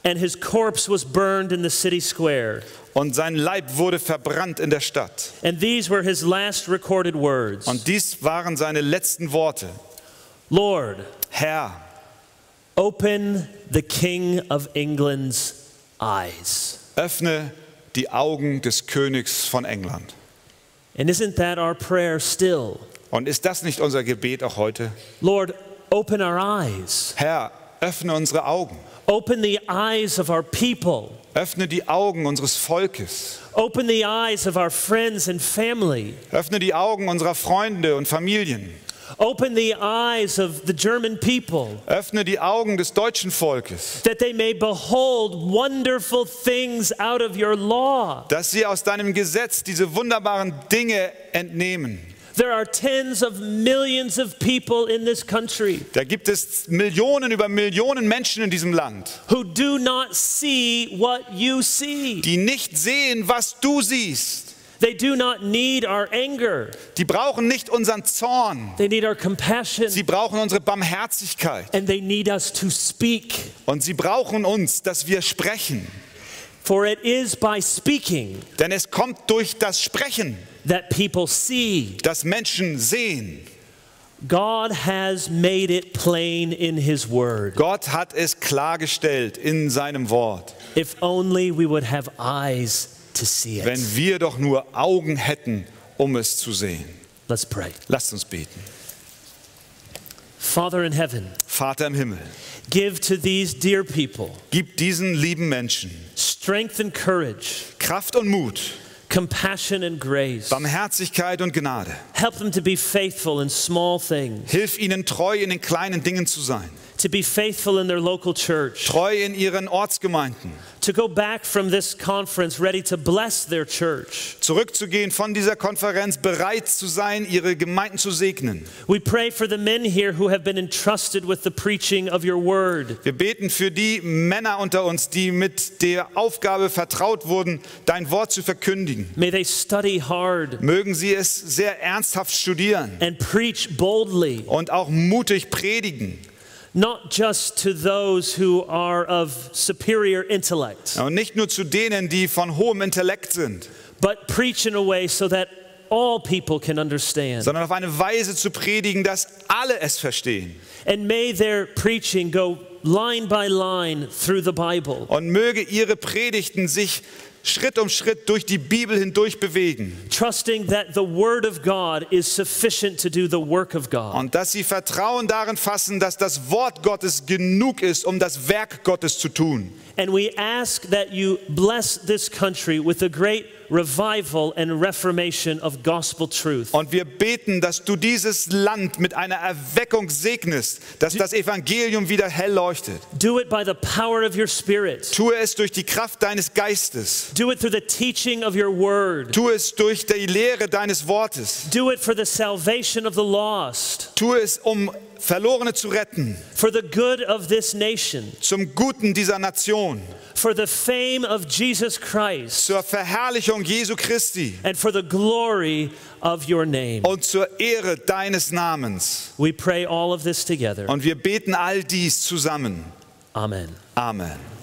And his corpse was burned in the city square. Und sein Leib wurde verbrannt in der Stadt. And these were his last recorded words. Und dies waren seine letzten Worte. Lord, Herr, open the King of England's eyes. Öffne die Augen des Königs von England. And isn't that our prayer still? Und ist das nicht unser Gebet auch heute? Lord, open our eyes. Herr, öffne unsere Augen. Open the eyes of our people. Öffne die Augen unseres Volkes. Open the eyes of our friends and family. Öffne die Augen unserer Freunde und Familien. Open the eyes of the German people. Öffne die Augen des deutschen Volkes. That they may behold wonderful things out of your law. Dass sie aus deinem Gesetz diese wunderbaren Dinge entnehmen. There are tens of millions of people in this country. Da gibt es Millionen über Millionen Menschen in diesem Land. Who do not see what you see. Die nicht sehen, was du siehst. They do not need our anger. Die brauchen nicht unseren Zorn. They need our compassion. Sie brauchen unsere Barmherzigkeit. And they need us to speak. Und sie brauchen uns, dass wir sprechen. For it is by speaking. Denn es kommt durch das Sprechen. That people see. Dass Menschen sehen. God has made it plain in his word. Gott hat es klargestellt in seinem Wort. If only we would have eyes to see it. Wenn wir doch nur Augen hätten, um es zu sehen. Let's pray. Lasst uns beten. Father in heaven, Vater im Himmel, give to these dear people, gib diesen lieben Menschen strength and courage, Kraft und Mut, compassion and grace, Barmherzigkeit und Gnade. Help them to be faithful in small things. Hilf ihnen, treu in den kleinen Dingen zu sein. To be faithful in their local church. Treu in ihren Ortsgemeinden. To go back from this conference ready to bless their church. Zurückzugehen von dieser Konferenz, bereit zu sein, ihre Gemeinden zu segnen. We pray for the men here who have been entrusted with the preaching of your word. Wir beten für die Männer unter uns, die mit der Aufgabe vertraut wurden, dein Wort zu verkündigen. May they study hard. Mögen sie es sehr ernsthaft studieren. And preach boldly. Und auch mutig predigen. Not just to those who are of superior intellect. Und nicht nur zu denen, die von hohem Intellekt sind. But preach in a way so that all people can understand. Sondern auf eine Weise zu predigen, dass alle es verstehen. And may their preaching go line by line through the Bible. Und möge ihre Predigten sich Schritt um Schritt durch die Bibel hindurch bewegen. Trusting that the word of God is sufficient to do the work of God. Und dass sie Vertrauen darin fassen, dass das Wort Gottes genug ist, um das Werk Gottes zu tun. And we ask that you bless this country with a great revival and reformation of gospel truth. Und wir beten, dass du dieses Land mit einer Erweckung segnest, dass das Evangelium wieder hell leuchtet. Do it by the power of your Spirit. Tue es durch die Kraft deines Geistes. Do it through the teaching of your word. Tue es durch die Lehre deines Wortes. Do it for the salvation of the lost. Tue es, um Verlorene zu retten. For the good of this nation. Zum Guten dieser Nation. For the fame of Jesus Christ. Zur Verherrlichung Jesu Christi. And for the glory of your name. Und zur Ehre deines Namens. We pray all of this together. Und wir beten all dies zusammen. Amen. Amen.